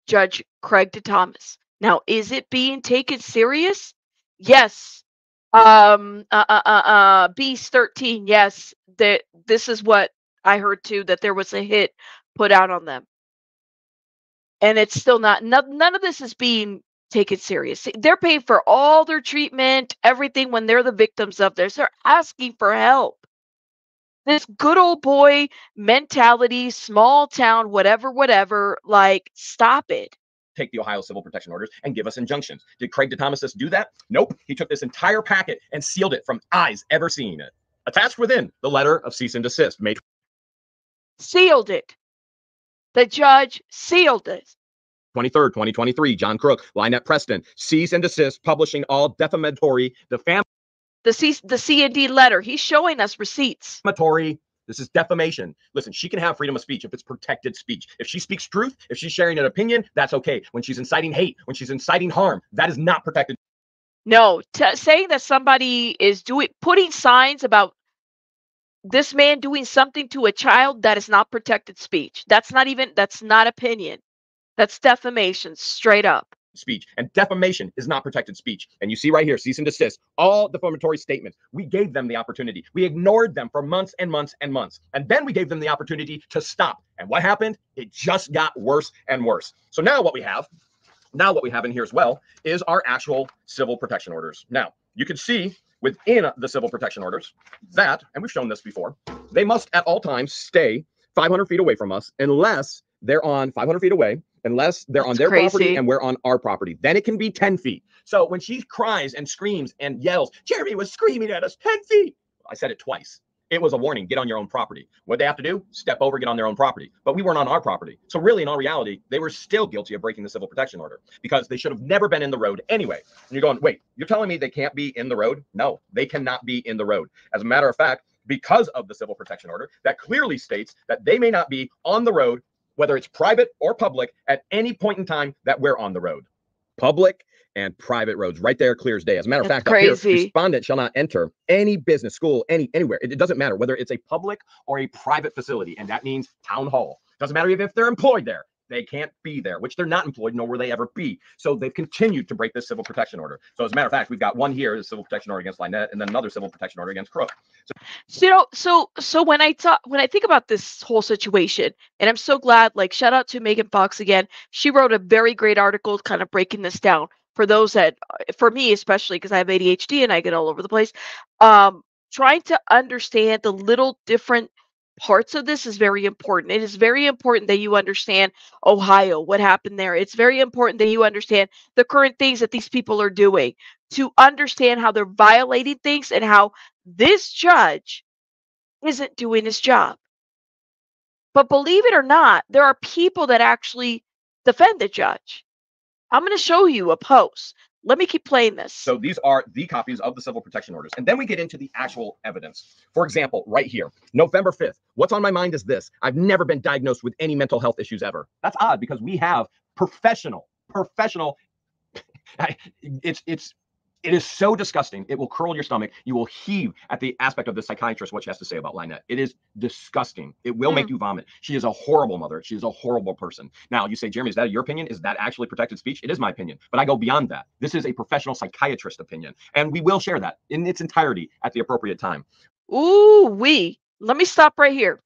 Judge Craig DeThomasis. Now, is it being taken serious? Yes. Um, uh, uh, uh, uh, Beast thirteen, yes. That this is what I heard too, that there was a hit put out on them. And it's still not, no, none of this is being take it seriously. They're paid for all their treatment, everything when they're the victims of this. They're asking for help. This good old boy mentality, small town, whatever, whatever, like, stop it. Take the Ohio civil protection orders and give us injunctions. Did Craig DeThomasis do that? Nope. He took this entire packet and sealed it from eyes ever seen. Attached within, the letter of cease and desist. Made sealed it. The judge sealed it. twenty-third, twenty twenty-three, John Crook, Lynette Preston, cease and desist, publishing all defamatory, the family. The C, the C and D letter. He's showing us receipts. Defamatory. This is defamation. Listen, she can have freedom of speech if it's protected speech. If she speaks truth, if she's sharing an opinion, that's okay. When she's inciting hate, when she's inciting harm, that is not protected. No, t saying that somebody is doing, putting signs about this man doing something to a child, that is not protected speech. That's not even, that's not opinion. That's defamation, straight up. Speech and defamation is not protected speech. And you see right here, cease and desist, all defamatory statements. We gave them the opportunity. We ignored them for months and months and months. And then we gave them the opportunity to stop. And what happened? It just got worse and worse. So now what we have, now what we have in here as well is our actual civil protection orders. Now you can see within the civil protection orders that, and we've shown this before, they must at all times stay five hundred feet away from us unless they're on five hundred feet away. Unless they're on their property and we're on our property, then it can be ten feet. So when she cries and screams and yells, Jeremy was screaming at us, ten feet. I said it twice. It was a warning. Get on your own property. What they have to do, step over, get on their own property. But we weren't on our property. So really, in all reality, they were still guilty of breaking the civil protection order because they should have never been in the road anyway. And you're going, wait, you're telling me they can't be in the road? No, they cannot be in the road. As a matter of fact, because of the civil protection order, that clearly states that they may not be on the road, whether it's private or public, at any point in time that we're on the road. Public and private roads, right there, clear as day. As a matter of fact, up here, respondent shall not enter any business, school, any anywhere. It, it doesn't matter whether it's a public or a private facility, and that means town hall. Doesn't matter even if they're employed there. They can't be there, which they're not employed, nor will they ever be. So they've continued to break this civil protection order. So as a matter of fact, we've got one here, the civil protection order against Lynette, and then another civil protection order against Crook. So, so, you know, so, so when I talk, when I think about this whole situation, and I'm so glad, like, shout out to Megan Fox again. She wrote a very great article kind of breaking this down for those that, for me especially, because I have A D H D and I get all over the place. Um, trying to understand the little different parts of this is very important. It is very important that you understand Ohio, what happened there. It's very important that you understand the current things that these people are doing to understand how they're violating things and how this judge isn't doing his job. But believe it or not, there are people that actually defend the judge. I'm going to show you a post. Let me keep playing this. So these are the copies of the civil protection orders. And then we get into the actual evidence. For example, right here, November fifth. What's on my mind is this. I've never been diagnosed with any mental health issues ever. That's odd because we have professional, professional. it's, it's, it is so disgusting. It will curl your stomach. You will heave at the aspect of the psychiatrist, what she has to say about Lynette. It is disgusting. It will mm. make you vomit. She is a horrible mother. She is a horrible person. Now you say, Jeremy, is that your opinion? Is that actually protected speech? It is my opinion, but I go beyond that. This is a professional psychiatrist opinion. And we will share that in its entirety at the appropriate time. Ooh, wee. Let me stop right here.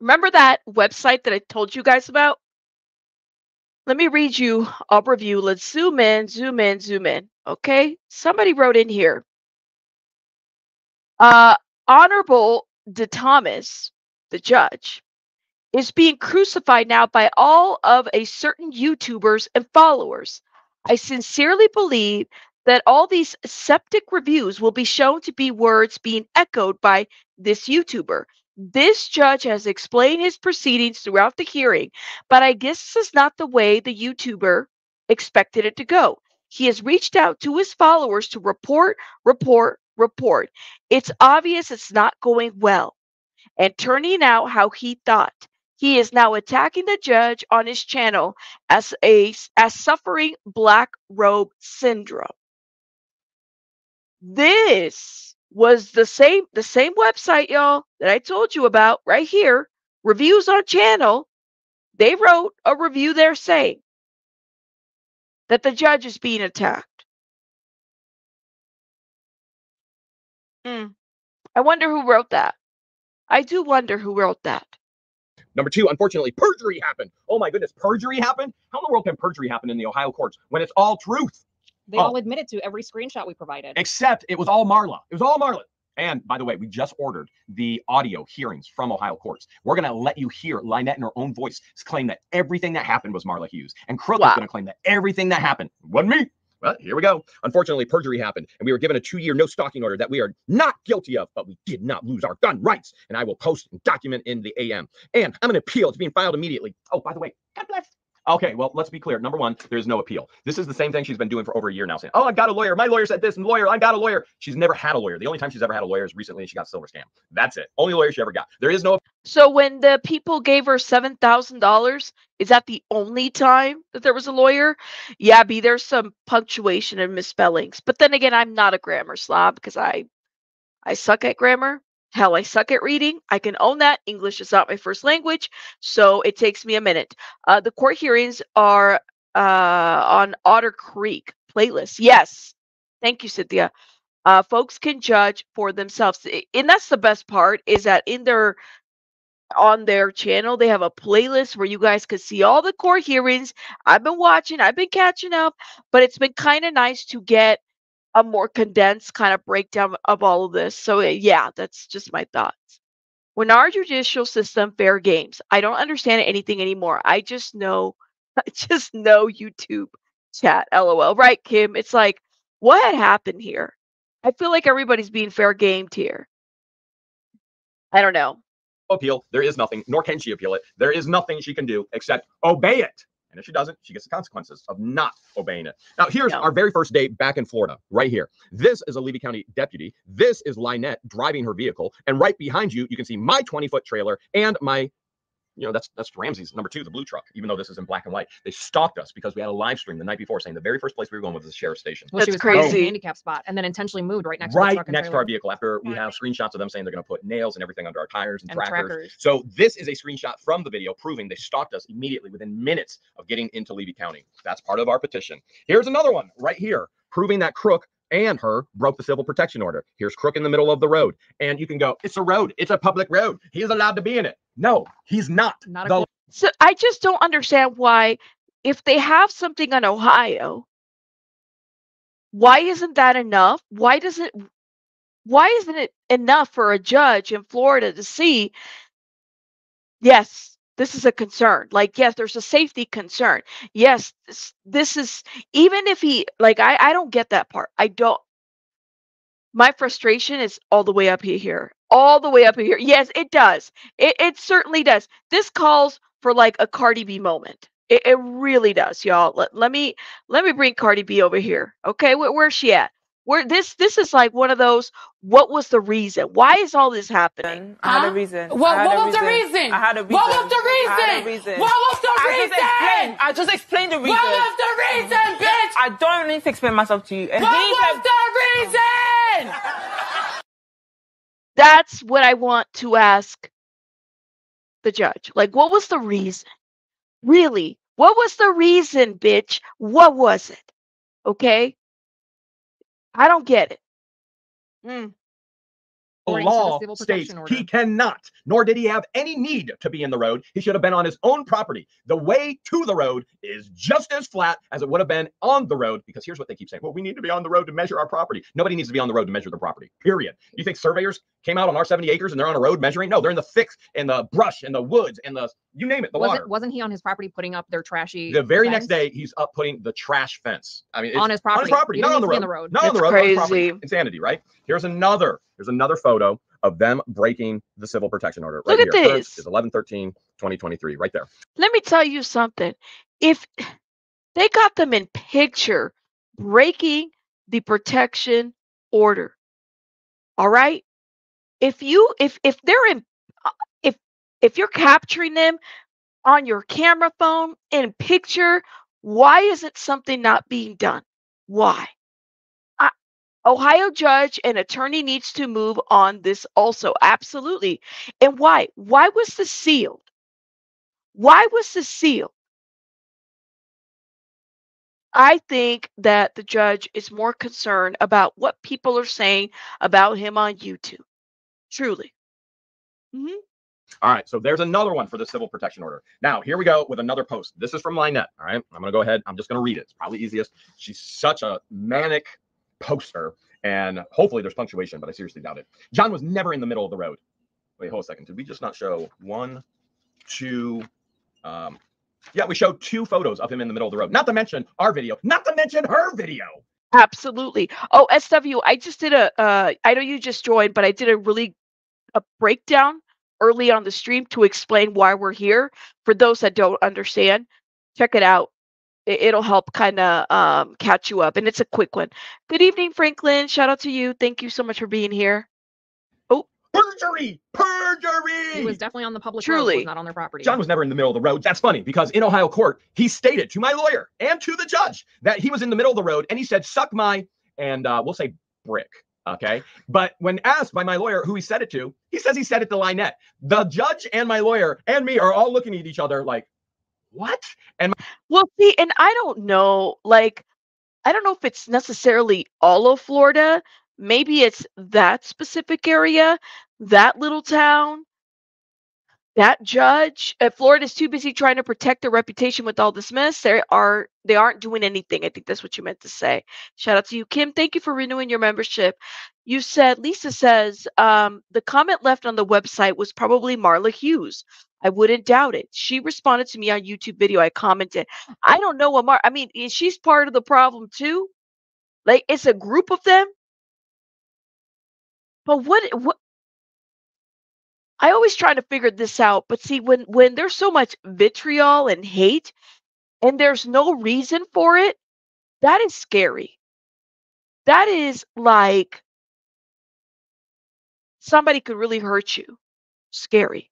Remember that website that I told you guys about? Let me read you a review. Let's zoom in, zoom in, zoom in. Okay, somebody wrote in here. Uh, Honorable DeThomasis, the judge, is being crucified now by all of a certain YouTubers and followers. I sincerely believe that all these septic reviews will be shown to be words being echoed by this YouTuber. This judge has explained his proceedings throughout the hearing, but I guess this is not the way the YouTuber expected it to go. He has reached out to his followers to report, report, report. It's obvious it's not going well and turning out how he thought. He is now attacking the judge on his channel as a as suffering black robe syndrome. This was the same the same website, y'all, that I told you about right here. Reviews on channel. They wrote a review there saying that the judge is being attacked. Mm. I wonder who wrote that. I do wonder who wrote that. Number two, unfortunately, perjury happened. Oh my goodness, perjury happened? How in the world can perjury happen in the Ohio courts when it's all truth? They oh. all admitted to every screenshot we provided. Except it was all Marla. It was all Marla. And by the way, we just ordered the audio hearings from Ohio courts. We're going to let you hear Lynette in her own voice claim that everything that happened was Marla Hughes. And Crook wow. is going to claim that everything that happened wasn't me. Well, here we go. Unfortunately, perjury happened, and we were given a two-year no-stalking order that we are not guilty of, but we did not lose our gun rights, and I will post and document in the A M. And I'm an appeal. It's being filed immediately. Oh, by the way, God bless. Okay, well, let's be clear. Number one, there's no appeal. This is the same thing she's been doing for over a year now, saying, oh, I've got a lawyer. My lawyer said this, and lawyer, I got a lawyer. She's never had a lawyer. The only time she's ever had a lawyer is recently, and she got a silver scam. That's it. Only lawyer she ever got. There is no appeal. So when the people gave her seven thousand dollars, is that the only time that there was a lawyer? Yeah, B, there's some punctuation and misspellings. But then again, I'm not a grammar slob because I, I suck at grammar. Hell, I suck at reading. I can own that. English is not my first language, so it takes me a minute. Uh, the court hearings are uh, on Otter Creek playlist. Yes. Thank you, Cynthia. Uh, folks can judge for themselves. And that's the best part, is that in their on their channel, they have a playlist where you guys could see all the court hearings. I've been watching. I've been catching up. But it's been kind of nice to get a more condensed kind of breakdown of all of this. So yeah, that's just my thoughts. When our judicial system fair games, I don't understand anything anymore. I just know, I just know YouTube chat, L O L. Right, Kim? It's like, what happened here? I feel like everybody's being fair gamed here. I don't know. Appeal. There is nothing, nor can she appeal it. There is nothing she can do except obey it. And if she doesn't, she gets the consequences of not obeying it. Now, here's no. our very first day back in Florida, right here. This is a Levy County deputy. This is Lynette driving her vehicle. And right behind you, you can see my twenty-foot trailer and my, you know, that's that's Ramsey's number two, the blue truck, even though this is in black and white. They stalked us because we had a live stream the night before saying the very first place we were going was the sheriff's station. Well, that's she was crazy. Handicap spot and then intentionally moved right next right to the truck next to our vehicle after yeah. we have screenshots of them saying they're going to put nails and everything under our tires and, and trackers. trackers. So this is a screenshot from the video proving they stalked us immediately within minutes of getting into Levy County. That's part of our petition. Here's another one right here proving that Crook and her broke the civil protection order. Here's Crook in the middle of the road. And you can go, it's a road. It's a public road. He's allowed to be in it. No, he's not. not the so I just don't understand why, if they have something on Ohio, why isn't that enough? Why doesn't, why isn't it enough for a judge in Florida to see, yes, this is a concern. Like, yes, there's a safety concern. Yes, this, this is, even if he, like, I, I don't get that part. I don't. My frustration is all the way up here, all the way up here. Yes, it does. It, it certainly does. This calls for like a Cardi B moment. It, it really does, y'all. Let, let me, let me bring Cardi B over here. Okay, where, where's she at? Where this this is like one of those, what was the reason? Why is all this happening? I had a reason. What was the reason? I had a reason. What was the reason? What was the reason? I just explained the reason. What was the reason, bitch? I don't need to explain myself to you. And what was the reason? That's what I want to ask the judge. Like, what was the reason? Really? What was the reason, bitch? What was it? Okay? I don't get it. Mm. The law the states order. He cannot, nor did he have any need to be in the road. He should have been on his own property. The way to the road is just as flat as it would have been on the road, because here's what they keep saying. Well, we need to be on the road to measure our property. Nobody needs to be on the road to measure their property, period. You think surveyors came out on our seventy acres and they're on a road measuring? No, they're in the thick and the brush and the woods and the, you name it, the was water. It, wasn't he on his property putting up their trashy The very fence? Next day, he's up putting the trash fence. I mean, it's on his property, on his property. Not on the road. the road. Not it's on the road, crazy. On his property. Insanity, right? Here's another. There's another photo of them breaking the civil protection order. Right Look at here. This. It's eleven thirteen twenty twenty-three, right there. Let me tell you something. If they got them in picture breaking the protection order, all right? If you, if if they're in, if if you're capturing them on your camera phone in picture, why isn't something not being done? Why? Ohio judge and attorney needs to move on this also. Absolutely. And why? Why was this sealed? Why was this sealed? I think that the judge is more concerned about what people are saying about him on YouTube. Truly. Mm-hmm. All right, so there's another one for the civil protection order. Now, here we go with another post. This is from Lynette, all right? I'm going to go ahead. I'm just going to read it. It's probably easiest. She's such a manic poster, and hopefully there's punctuation, but I seriously doubt it. John was never in the middle of the road. Wait, hold a second. Did we just not show one, two? Um, yeah, we showed two photos of him in the middle of the road. Not to mention our video. Not to mention her video. Absolutely. Oh, S W, I just did a, uh, I know you just joined, but I did a really a breakdown early on the stream to explain why we're here. For those that don't understand, check it out. It, it'll help kind of um, catch you up. And it's a quick one. Good evening, Franklin. Shout out to you. Thank you so much for being here. Oh, perjury, perjury. He was definitely on the public Truly. road, not on their property. John was never in the middle of the road. That's funny because in Ohio court, he stated to my lawyer and to the judge that he was in the middle of the road. And he said, suck my, and uh, we'll say brick. Okay. But when asked by my lawyer who he said it to, he says he said it to Lynette. The judge and my lawyer and me are all looking at each other like, what? And well, see, and I don't know, like, I don't know if it's necessarily all of Florida. Maybe it's that specific area, that little town, that judge. If Florida's too busy trying to protect their reputation with all this mess, they are they aren't doing anything. I think that's what you meant to say. Shout out to you, Kim. Thank you for renewing your membership. You said, Lisa says, um, the comment left on the website was probably Marla Hughes. I wouldn't doubt it. She responded to me on YouTube video. I commented. I don't know what Mar. I mean, she's part of the problem too. Like, it's a group of them. But what what? I always try to figure this out, but see, when, when there's so much vitriol and hate and there's no reason for it, that is scary. That is like somebody could really hurt you. Scary.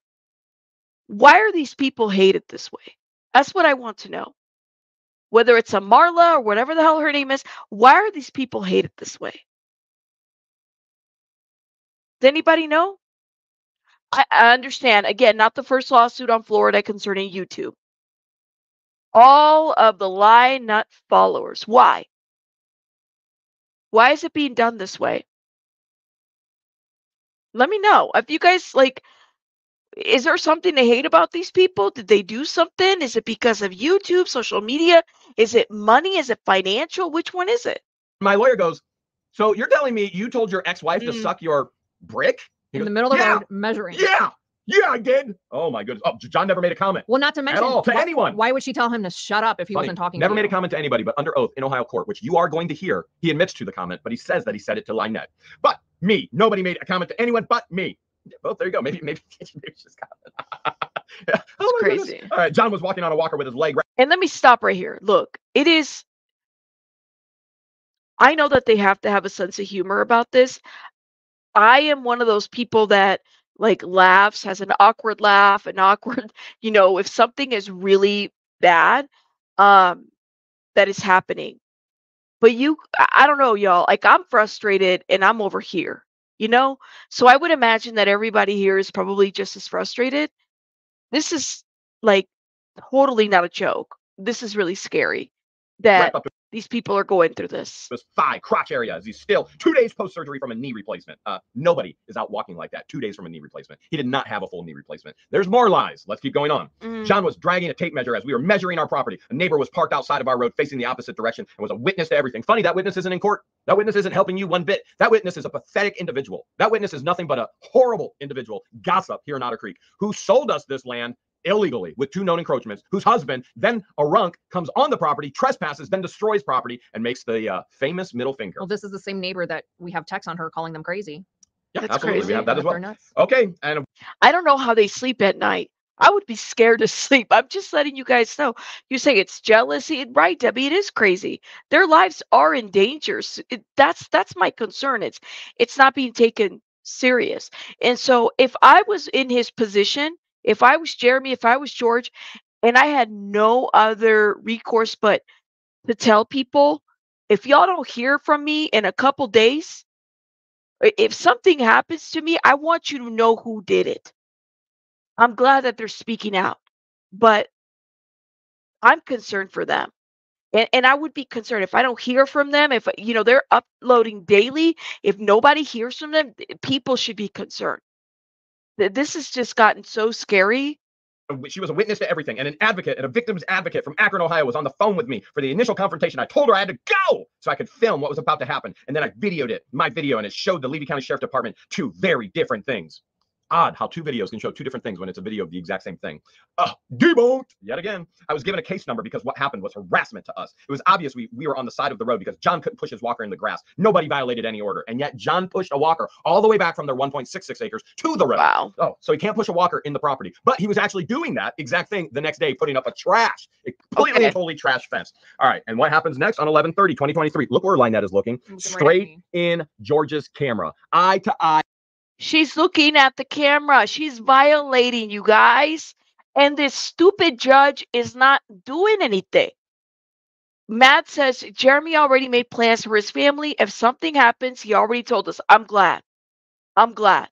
Why are these people hated this way? That's what I want to know. Whether it's a Marla or whatever the hell her name is, why are these people hated this way? Does anybody know? I understand, again, not the first lawsuit on Florida concerning YouTube. All of the Lynette followers. Why? Why is it being done this way? Let me know. If you guys, like, is there something to hate about these people? Did they do something? Is it because of YouTube, social media? Is it money? Is it financial? Which one is it? My lawyer goes, so you're telling me you told your ex-wife mm. to suck your brick? In the middle of the yeah, road, measuring. Yeah, yeah, I did. Oh my goodness. Oh, John never made a comment. Well, not to mention all, to why, anyone. Why would she tell him to shut up if he Funny. wasn't talking? Never to made you? a comment to anybody, but under oath in Ohio court, which you are going to hear, he admits to the comment, but he says that he said it to Lynette. But me, nobody made a comment to anyone but me. Well, there you go. Maybe, maybe, maybe just comment. yeah. Oh, my crazy. Goodness. All right, John was walking on a walker with his leg. Right and let me stop right here. Look, it is. I know that they have to have a sense of humor about this. I am one of those people that like laughs, has an awkward laugh, an awkward, you know, if something is really bad um, that is happening. But you, I don't know, y'all, like I'm frustrated and I'm over here, you know? So I would imagine that everybody here is probably just as frustrated. This is like totally not a joke. This is really scary that these people are going through this. This thigh, crotch area. He's still two days post-surgery from a knee replacement. Uh, nobody is out walking like that. Two days from a knee replacement. He did not have a full knee replacement. There's more lies. Let's keep going on. Mm. John was dragging a tape measure as we were measuring our property. A neighbor was parked outside of our road facing the opposite direction and was a witness to everything. Funny, that witness isn't in court. That witness isn't helping you one bit. That witness is a pathetic individual. That witness is nothing but a horrible individual. Gossip here in Otter Creek, who sold us this land illegally with two known encroachments, whose husband, then a runk, comes on the property, trespasses, then destroys property and makes the uh, famous middle finger. Well, this is the same neighbor that we have texts on her calling them crazy. Yeah, that's absolutely. Crazy. We have that as well. Okay. And I don't know how they sleep at night. I would be scared to sleep. I'm just letting you guys know. You say it's jealousy. Right, Debbie, it is crazy. Their lives are in danger. It, that's that's my concern. It's, it's not being taken serious. And so if I was in his position, if I was Jeremy, if I was George, and I had no other recourse but to tell people, if y'all don't hear from me in a couple days, if something happens to me, I want you to know who did it. I'm glad that they're speaking out, but I'm concerned for them. And, and I would be concerned if I don't hear from them, if, you know, they're uploading daily. If nobody hears from them, people should be concerned. This has just gotten so scary. She was a witness to everything, and an advocate and a victim's advocate from Akron, Ohio was on the phone with me for the initial confrontation. I told her I had to go so I could film what was about to happen, and then I videoed it, my video, and it showed the Levy County Sheriff's Department two very different things. Odd how two videos can show two different things when it's a video of the exact same thing. Uh, debunked yet again. I was given a case number because what happened was harassment to us. It was obvious we, we were on the side of the road because John couldn't push his walker in the grass. Nobody violated any order. And yet John pushed a walker all the way back from their one point six six acres to the road. Wow. Oh, so he can't push a walker in the property. But he was actually doing that exact thing the next day, putting up a trash, a completely okay. and totally trash fence. All right. And what happens next on eleven thirty twenty twenty-three? Look where Lynette is looking. Straight in George's camera. Eye to eye. She's looking at the camera. She's violating, you guys. And this stupid judge is not doing anything. Matt says, Jeremy already made plans for his family. If something happens, he already told us. I'm glad. I'm glad.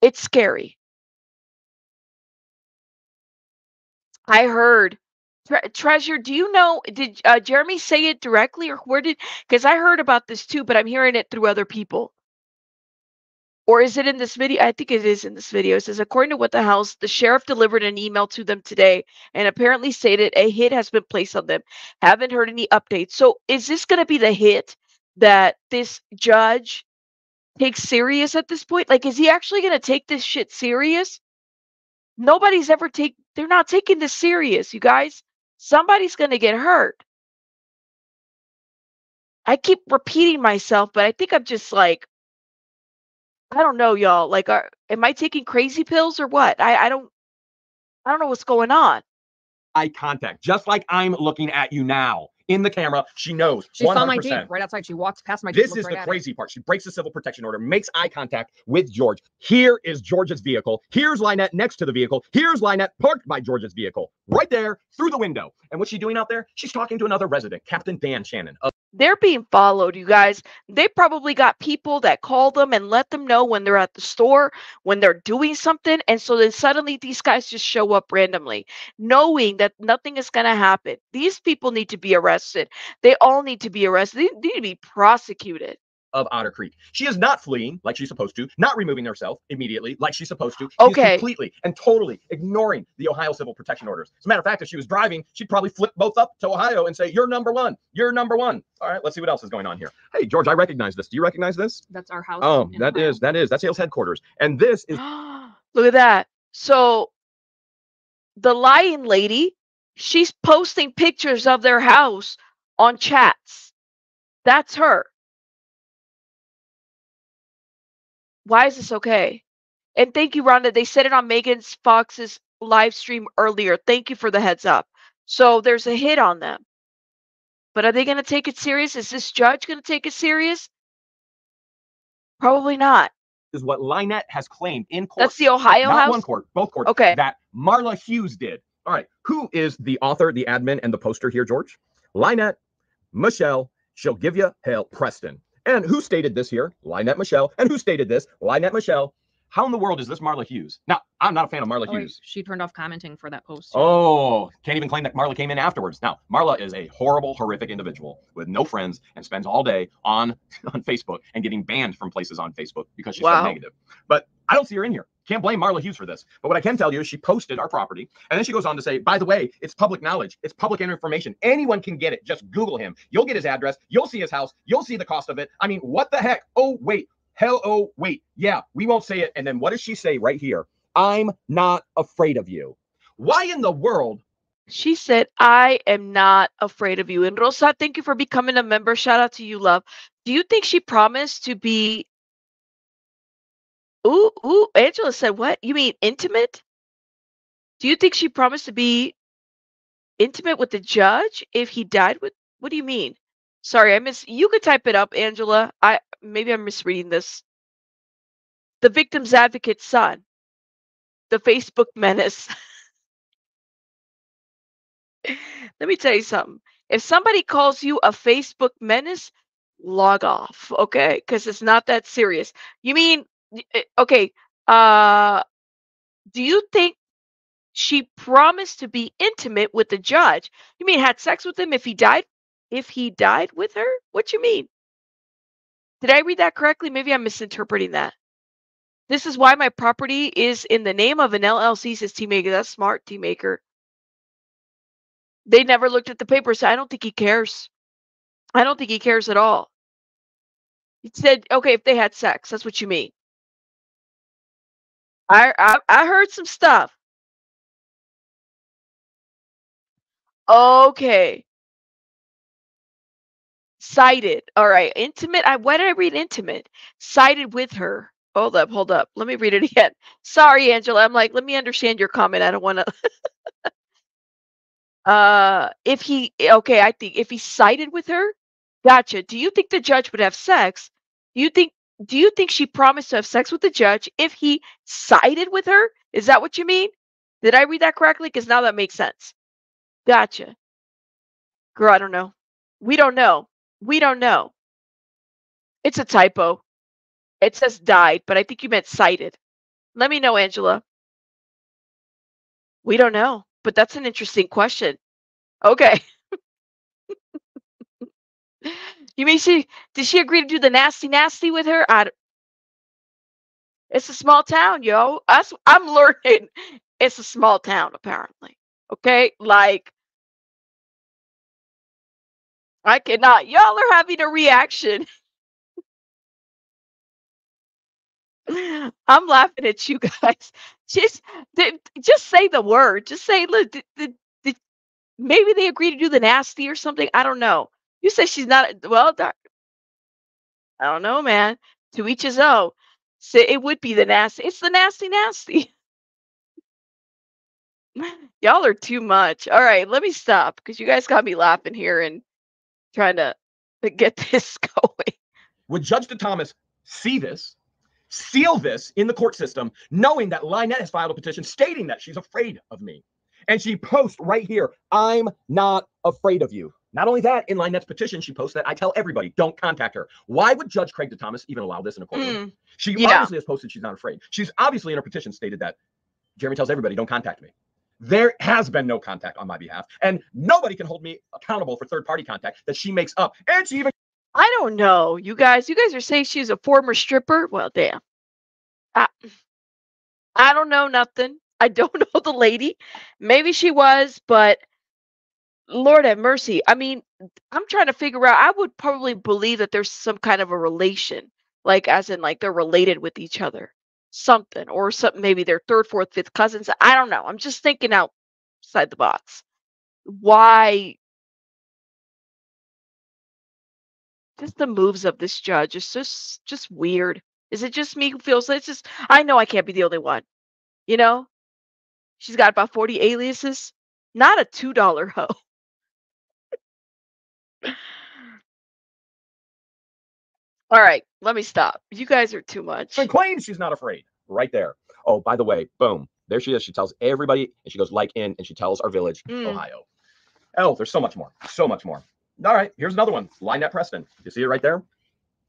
It's scary. I heard. Tre- Treasure, do you know, did uh, Jeremy say it directly? Or where did, because I heard about this too, but I'm hearing it through other people. Or is it in this video? I think it is in this video. It says, according to What the Hales, the sheriff delivered an email to them today and apparently stated a hit has been placed on them. Haven't heard any updates. So is this going to be the hit that this judge takes serious at this point? Like, is he actually going to take this shit serious? Nobody's ever take. They're not taking this serious, you guys. Somebody's going to get hurt. I keep repeating myself, but I think I'm just like, I don't know, y'all. Like, are, am I taking crazy pills or what? I, I don't, I don't know what's going on. Eye contact, just like I'm looking at you now in the camera. She knows. She one hundred percent. Saw my Jeep right outside. She walks past my Jeep. This is right the crazy it. part. She breaks the civil protection order, makes eye contact with George. Here is George's vehicle. Here's Lynette next to the vehicle. Here's Lynette parked by George's vehicle, right there through the window. And what's she doing out there? She's talking to another resident, Captain Dan Shannon. Of They're being followed, you guys. They probably got people that call them and let them know when they're at the store, when they're doing something. And so then suddenly these guys just show up randomly, knowing that nothing is going to happen. These people need to be arrested. They all need to be arrested. They need to be prosecuted. Of Otter Creek. She is not fleeing like she's supposed to, not removing herself immediately like she's supposed to. She okay. is completely and totally ignoring the Ohio civil protection orders. As a matter of fact, if she was driving, she'd probably flip both up to Ohio and say, you're number one. You're number one. All right, let's see what else is going on here. Hey, George, I recognize this. Do you recognize this? That's our house. Oh, that Ohio. is, that is, that's Hales headquarters. And this is. Look at that. So the lying lady, she's posting pictures of their house on chats. That's her. Why is this okay? And thank you, Rhonda. They said it on Megan Fox's live stream earlier. Thank you for the heads up. So there's a hit on them. But are they going to take it serious? Is this judge going to take it serious? Probably not. Is what Lynette has claimed in court. That's the Ohio not house? One court, both courts. Okay. That Marla Hughes did. All right. Who is the author, the admin, and the poster here, George? Lynette, Michelle, she'll give you hell, Preston. And who stated this here? Lynette Michelle. And who stated this? Lynette Michelle. How in the world is this Marla Hughes? Now, I'm not a fan of Marla oh, Hughes. She turned off commenting for that post. Oh, can't even claim that Marla came in afterwards. Now, Marla is a horrible, horrific individual with no friends and spends all day on, on Facebook and getting banned from places on Facebook because she's wow. so negative. But I don't see her in here. Can't blame Marla Hughes for this. But what I can tell you is she posted our property. And then she goes on to say, by the way, it's public knowledge. It's public information. Anyone can get it. Just Google him. You'll get his address. You'll see his house. You'll see the cost of it. I mean, what the heck? Oh, wait. Hell, oh, wait. Yeah, we won't say it. And then what does she say right here? I'm not afraid of you. Why in the world? She said, I am not afraid of you. And Rosa, thank you for becoming a member. Shout out to you, love. Do you think she promised to be Ooh, ooh, Angela said, what? You mean intimate? Do you think she promised to be intimate with the judge if he died with? What do you mean? Sorry, I miss. You could type it up, Angela. I maybe I'm misreading this. The victim's advocate's son. The Facebook menace. Let me tell you something. If somebody calls you a Facebook menace, log off, okay? Because it's not that serious. You mean... Okay, uh, do you think she promised to be intimate with the judge? You mean had sex with him if he died? If he died with her? What you mean? Did I read that correctly? Maybe I'm misinterpreting that. This is why my property is in the name of an L L C, says T-Maker. That's smart, T-Maker. They never looked at the papers. So I don't think he cares. I don't think he cares at all. He said, okay, if they had sex, that's what you mean. I, I, I heard some stuff. Okay. Cited. All right. Intimate. I, why did I read intimate? Cited with her. Hold up. Hold up. Let me read it again. Sorry, Angela. I'm like, let me understand your comment. I don't want to. Uh, if he, okay, I think if he sided with her, gotcha. Do you think the judge would have sex? Do you think, do you think she promised to have sex with the judge if he sided with her? Is that what you mean? Did I read that correctly? Because now that makes sense. Gotcha. Girl, I don't know. We don't know. We don't know. It's a typo. It says died, but I think you meant cited. Let me know, Angela. We don't know. But that's an interesting question. Okay. You mean she, did she agree to do the nasty, nasty with her? I, it's a small town, yo. Us, I'm learning. It's a small town, apparently. Okay? Like, I cannot. Y'all are having a reaction. I'm laughing at you guys. Just, just say the word. Just say, look, did, did, did, maybe they agree to do the nasty or something. I don't know. You say she's not, well, I don't know, man. To each his own. So it would be the nasty. It's the nasty, nasty. Y'all are too much. All right, let me stop because you guys got me laughing here and trying to get this going. Would Judge DeThomasis see this? Seal this in the court system, knowing that Lynette has filed a petition stating that she's afraid of me. And she posts right here, I'm not afraid of you. Not only that, in Lynette's petition, she posts that I tell everybody, don't contact her. Why would Judge Craig DeThomasis even allow this in a courtroom? Mm, she yeah. obviously has posted she's not afraid. She's obviously in her petition stated that Jeremy tells everybody, don't contact me. There has been no contact on my behalf, and nobody can hold me accountable for third-party contact that she makes up. And she even... I don't know, you guys. You guys are saying she's a former stripper. Well, damn. I, I don't know nothing. I don't know the lady. Maybe she was, but Lord have mercy. I mean, I'm trying to figure out. I would probably believe that there's some kind of a relation, like as in like they're related with each other, something or something. Maybe they're third, fourth, fifth cousins. I don't know. I'm just thinking outside the box. Why? Just the moves of this judge is just just weird. Is it just me who feels like it's just, I know I can't be the only one. You know? She's got about forty aliases. Not a two dollar hoe. All right, let me stop. You guys are too much. She claims she's not afraid. Right there. Oh, by the way, boom. There she is. She tells everybody, and she goes like in, and she tells our village, mm. Ohio. Oh, there's so much more. So much more. All right, here's another one. Lynette Preston. You see it right there?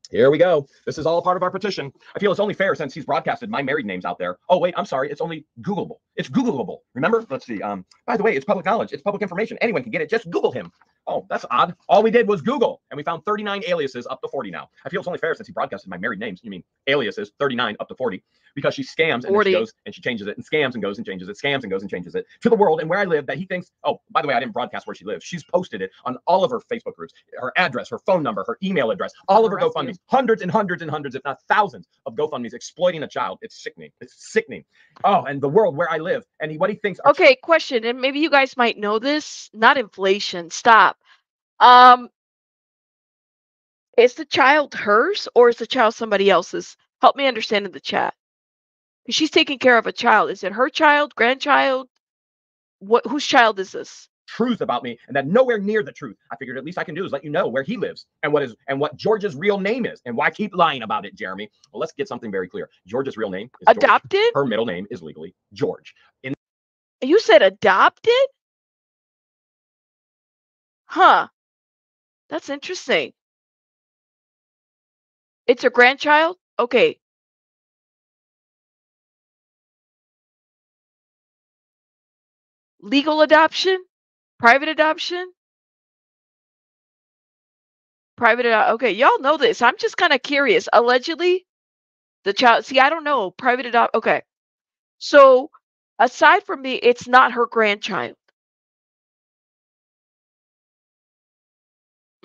Here we go. This is all part of our petition. I feel it's only fair since he's broadcasted my married names out there. Oh, wait, I'm sorry. It's only Googleable. It's Googleable. Remember? Let's see. Um, by the way, it's public knowledge. It's public information. Anyone can get it. Just Google him. Oh, that's odd. All we did was Google, and we found thirty-nine aliases up to forty now. I feel it's only fair since he broadcasted my married names. You mean aliases, thirty-nine up to forty, because she scams and she goes and she changes it and scams and goes and changes it, scams and goes and changes it to the world and where I live that he thinks, oh, by the way, I didn't broadcast where she lives. She's posted it on all of her Facebook groups, her address, her phone number, her email address, all of her GoFundMes, hundreds and hundreds and hundreds, if not thousands of GoFundMes exploiting a child. It's sickening. It's sickening. Oh, and the world where I live and he, what he thinks. Okay, question. And maybe you guys might know this, not inflation. Stop. Um, is the child hers or is the child somebody else's? Help me understand in the chat. She's taking care of a child. Is it her child, grandchild? What? Whose child is this? Truth about me, and that nowhere near the truth. I figured at least I can do is let you know where he lives and what is and what George's real name is, and why keep lying about it, Jeremy. Well, let's get something very clear. George's real name is adopted. George. Her middle name is legally George. In you said adopted? Huh. That's interesting. It's her grandchild? Okay. Legal adoption? Private adoption? Private adoption. Okay, y'all know this. I'm just kind of curious. Allegedly, The child, see, I don't know, private adopt. Okay. So aside from me, it's not her grandchild.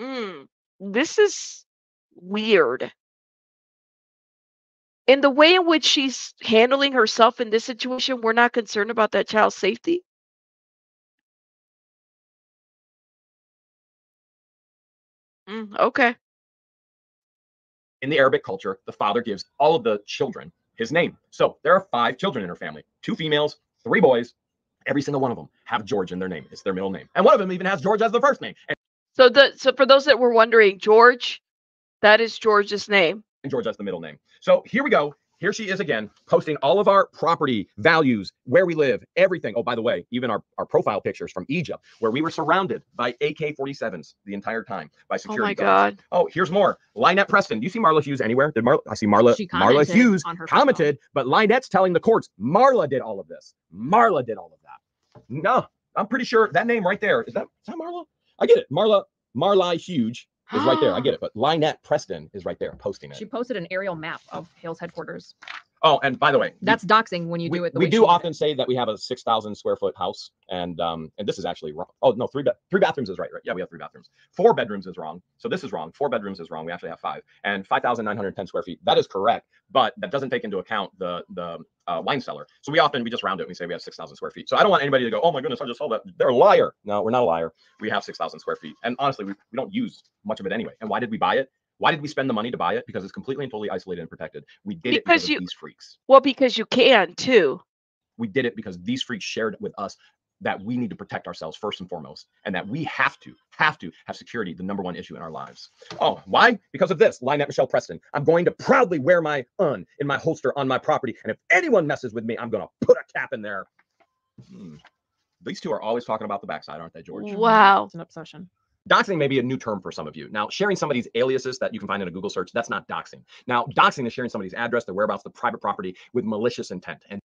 Mm, this is weird. In the way in which she's handling herself in this situation, we're not concerned about that child's safety. Mm, okay. In the Arabic culture, the father gives all of the children his name. So there are five children in her family, two females, three boys. Every single one of them have George in their name. It's their middle name. And one of them even has George as the first name. And so the so for those that were wondering, George, that is George's name. And George as the middle name. So here we go. Here she is again, posting all of our property values, where we live, everything. Oh, by the way, even our, our profile pictures from Egypt, where we were surrounded by A K forty-sevens the entire time by security. Oh, my guards. God. Oh, here's more. Lynette Preston. Do you see Marla Hughes anywhere? Did Marla? I see Marla. She Marla Hughes on her commented, phone. But Lynette's telling the courts, Marla did all of this. Marla did all of that. No, I'm pretty sure that name right there. Is that, is that Marla? I get it. Marla, Marla Hughes. Is right there. I get it. But Lynette Preston is right there posting it. She posted an aerial map of Hales headquarters. Oh, and by the way, that's we, doxing when you we, do it. The we way do often it. Say that we have a six thousand square foot house. And um, and this is actually wrong. Oh, no, three, three bathrooms is right, right. Yeah, we have three bathrooms. Four bedrooms is wrong. So this is wrong. Four bedrooms is wrong. We actually have five and five thousand nine hundred ten square feet. That is correct. But that doesn't take into account the the uh, wine cellar. So we often we just round it. And we say we have six thousand square feet. So I don't want anybody to go, oh, my goodness, I just saw that. They're a liar. No, we're not a liar. We have six thousand square feet. And honestly, we, we don't use much of it anyway. And why did we buy it? Why did we spend the money to buy it? Because it's completely and totally isolated and protected. We did it because of these freaks. Well, because you can too. We did it because these freaks shared with us that we need to protect ourselves first and foremost, and that we have to, have to have security, the number one issue in our lives. Oh, why? Because of this, Lynette Michelle Preston. I'm going to proudly wear my un in my holster on my property, and if anyone messes with me, I'm going to put a cap in there. Hmm. These two are always talking about the backside, aren't they, George? Wow. It's an obsession. Doxing may be a new term for some of you. Now, sharing somebody's aliases that you can find in a Google search, that's not doxing. Now, doxing is sharing somebody's address, their whereabouts, the private property with malicious intent. And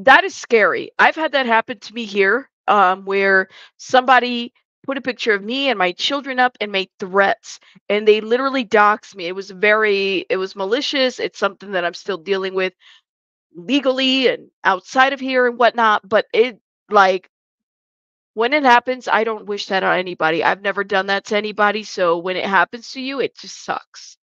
that is scary. I've had that happen to me here um, where somebody put a picture of me and my children up and made threats, and they literally doxed me. It was very, it was malicious. It's something that I'm still dealing with legally and outside of here and whatnot, but it like, when it happens, I don't wish that on anybody. I've never done that to anybody. So when it happens to you, it just sucks.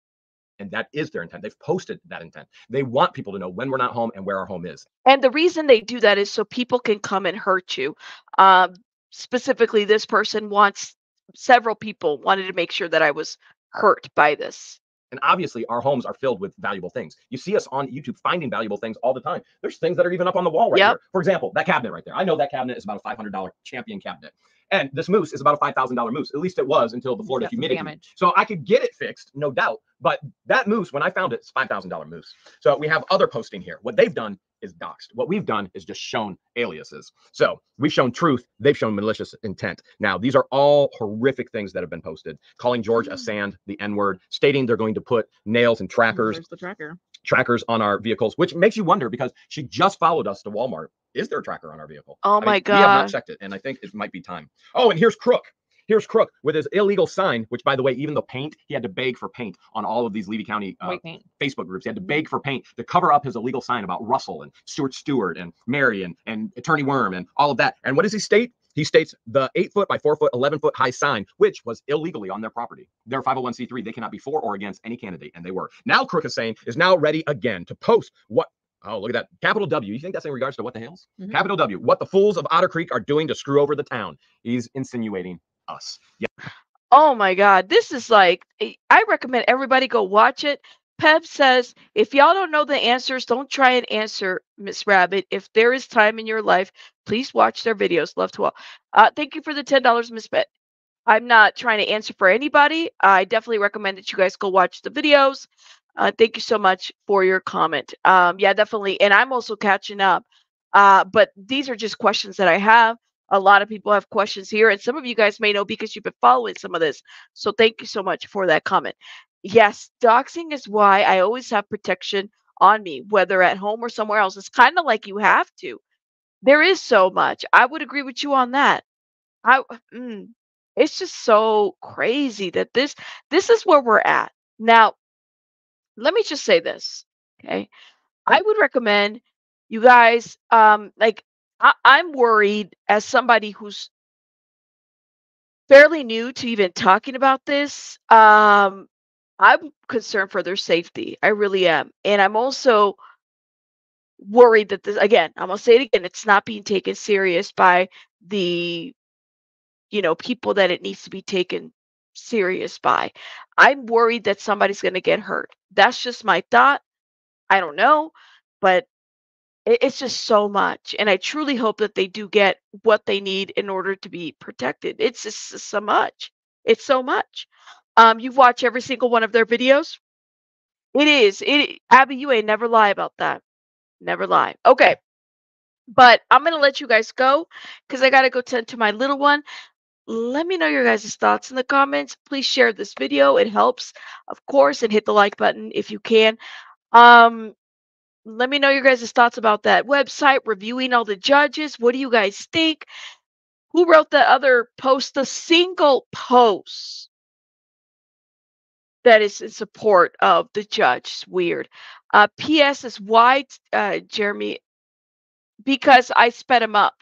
And that is their intent. They've posted that intent. They want people to know when we're not home and where our home is. And the reason they do that is so people can come and hurt you. Um, specifically, this person wants, several people wanted to make sure that I was hurt by this. And obviously, our homes are filled with valuable things. You see us on YouTube finding valuable things all the time. There's things that are even up on the wall right yep. here. For example, that cabinet right there. I know that cabinet is about a five hundred dollar Champion cabinet. And this moose is about a five thousand dollar moose. At least it was until the Florida humidity. So I could get it fixed, no doubt. But that moose, when I found it, it's five thousand dollar moose. So we have other posting here. What they've done is doxed. What we've done is just shown aliases. So we've shown truth. They've shown malicious intent. Now, these are all horrific things that have been posted. Calling George mm-hmm. a sand, the N word, stating they're going to put nails and trackers. There's the tracker. Trackers on our vehicles, which makes you wonder because she just followed us to Walmart. Is there a tracker on our vehicle? Oh, I my mean, God. We have not checked it, and I think it might be time. Oh, and here's Crook. Here's Crook with his illegal sign, which, by the way, even the paint, he had to beg for paint on all of these Levy County uh, Facebook groups. He had to beg for paint to cover up his illegal sign about Russell and Stuart Stewart and Mary and, and Attorney Worm and all of that. And what does he state? He states the eight foot by four foot, eleven foot high sign, which was illegally on their property. They're five oh one c three. They cannot be for or against any candidate, and they were. Now Crook is saying is now ready again to post what Oh, look at that. Capital W. You think that's in regards to what the Hales? Mm-hmm. Capital W. What the fools of Otter Creek are doing to screw over the town. He's insinuating us. Yeah. Oh, my God. This is like, I recommend everybody go watch it. Peb says, if y'all don't know the answers, don't try and answer, Miss Rabbit. If there is time in your life, please watch their videos. Love to all. Uh, thank you for the ten dollars, Miss Bet. I'm not trying to answer for anybody. I definitely recommend that you guys go watch the videos. Uh, thank you so much for your comment. Um, yeah, definitely. And I'm also catching up. Uh, but these are just questions that I have. A lot of people have questions here. And some of you guys may know because you've been following some of this. So thank you so much for that comment. Yes, doxing is why I always have protection on me, whether at home or somewhere else. It's kind of like you have to. There is so much. I would agree with you on that. I, mm, it's just so crazy that this, this is where we're at. Now, let me just say this. Okay. I would recommend you guys, um, like I I'm worried as somebody who's fairly new to even talking about this. Um, I'm concerned for their safety. I really am. And I'm also worried that this, again, I'm going to say it again, it's not being taken serious by the, you know, people that it needs to be taken serious by. I'm worried that somebody's going to get hurt. That's just my thought. I don't know, but it, it's just so much. And I truly hope that they do get what they need in order to be protected. It's just, just so much. It's so much. Um, you've watched every single one of their videos. It is. It, Abby, you ain't never lie about that. Never lie. Okay. But I'm going to let you guys go because I got to go tend to my little one. Let me know your guys' thoughts in the comments. Please share this video. It helps, of course, and hit the like button if you can. Um, let me know your guys' thoughts about that website, reviewing all the judges. What do you guys think? Who wrote the other post, the single post? That is in support of the judge. It's weird. Uh, P S is why, uh, Jeremy, because I sped him up.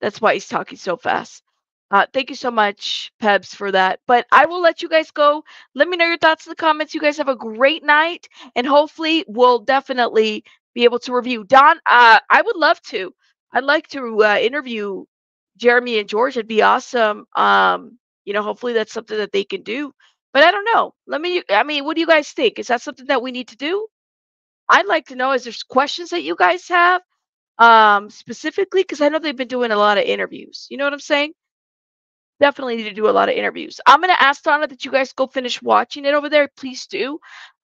That's why he's talking so fast. Uh, thank you so much, Pebs, for that. But I will let you guys go. Let me know your thoughts in the comments. You guys have a great night. And hopefully we'll definitely be able to review. Don, uh, I would love to. I'd like to uh, interview Jeremy and George. It'd be awesome. Um, you know, hopefully that's something that they can do. But I don't know. Let me, I mean, what do you guys think? Is that something that we need to do? I'd like to know, is there's questions that you guys have um, specifically? Because I know they've been doing a lot of interviews. You know what I'm saying? Definitely need to do a lot of interviews. I'm going to ask Donna that you guys go finish watching it over there. Please do.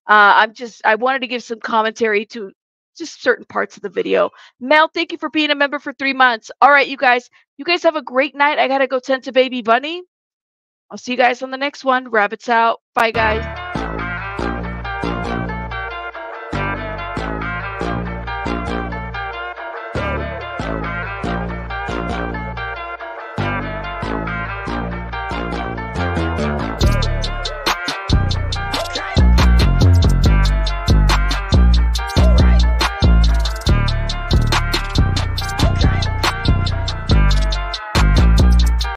Uh, I'm just, I wanted to give some commentary to just certain parts of the video. Mel, thank you for being a member for three months. All right, you guys. You guys have a great night. I got to go tend to baby bunny. I'll see you guys on the next one. Rabbits out. Bye, guys.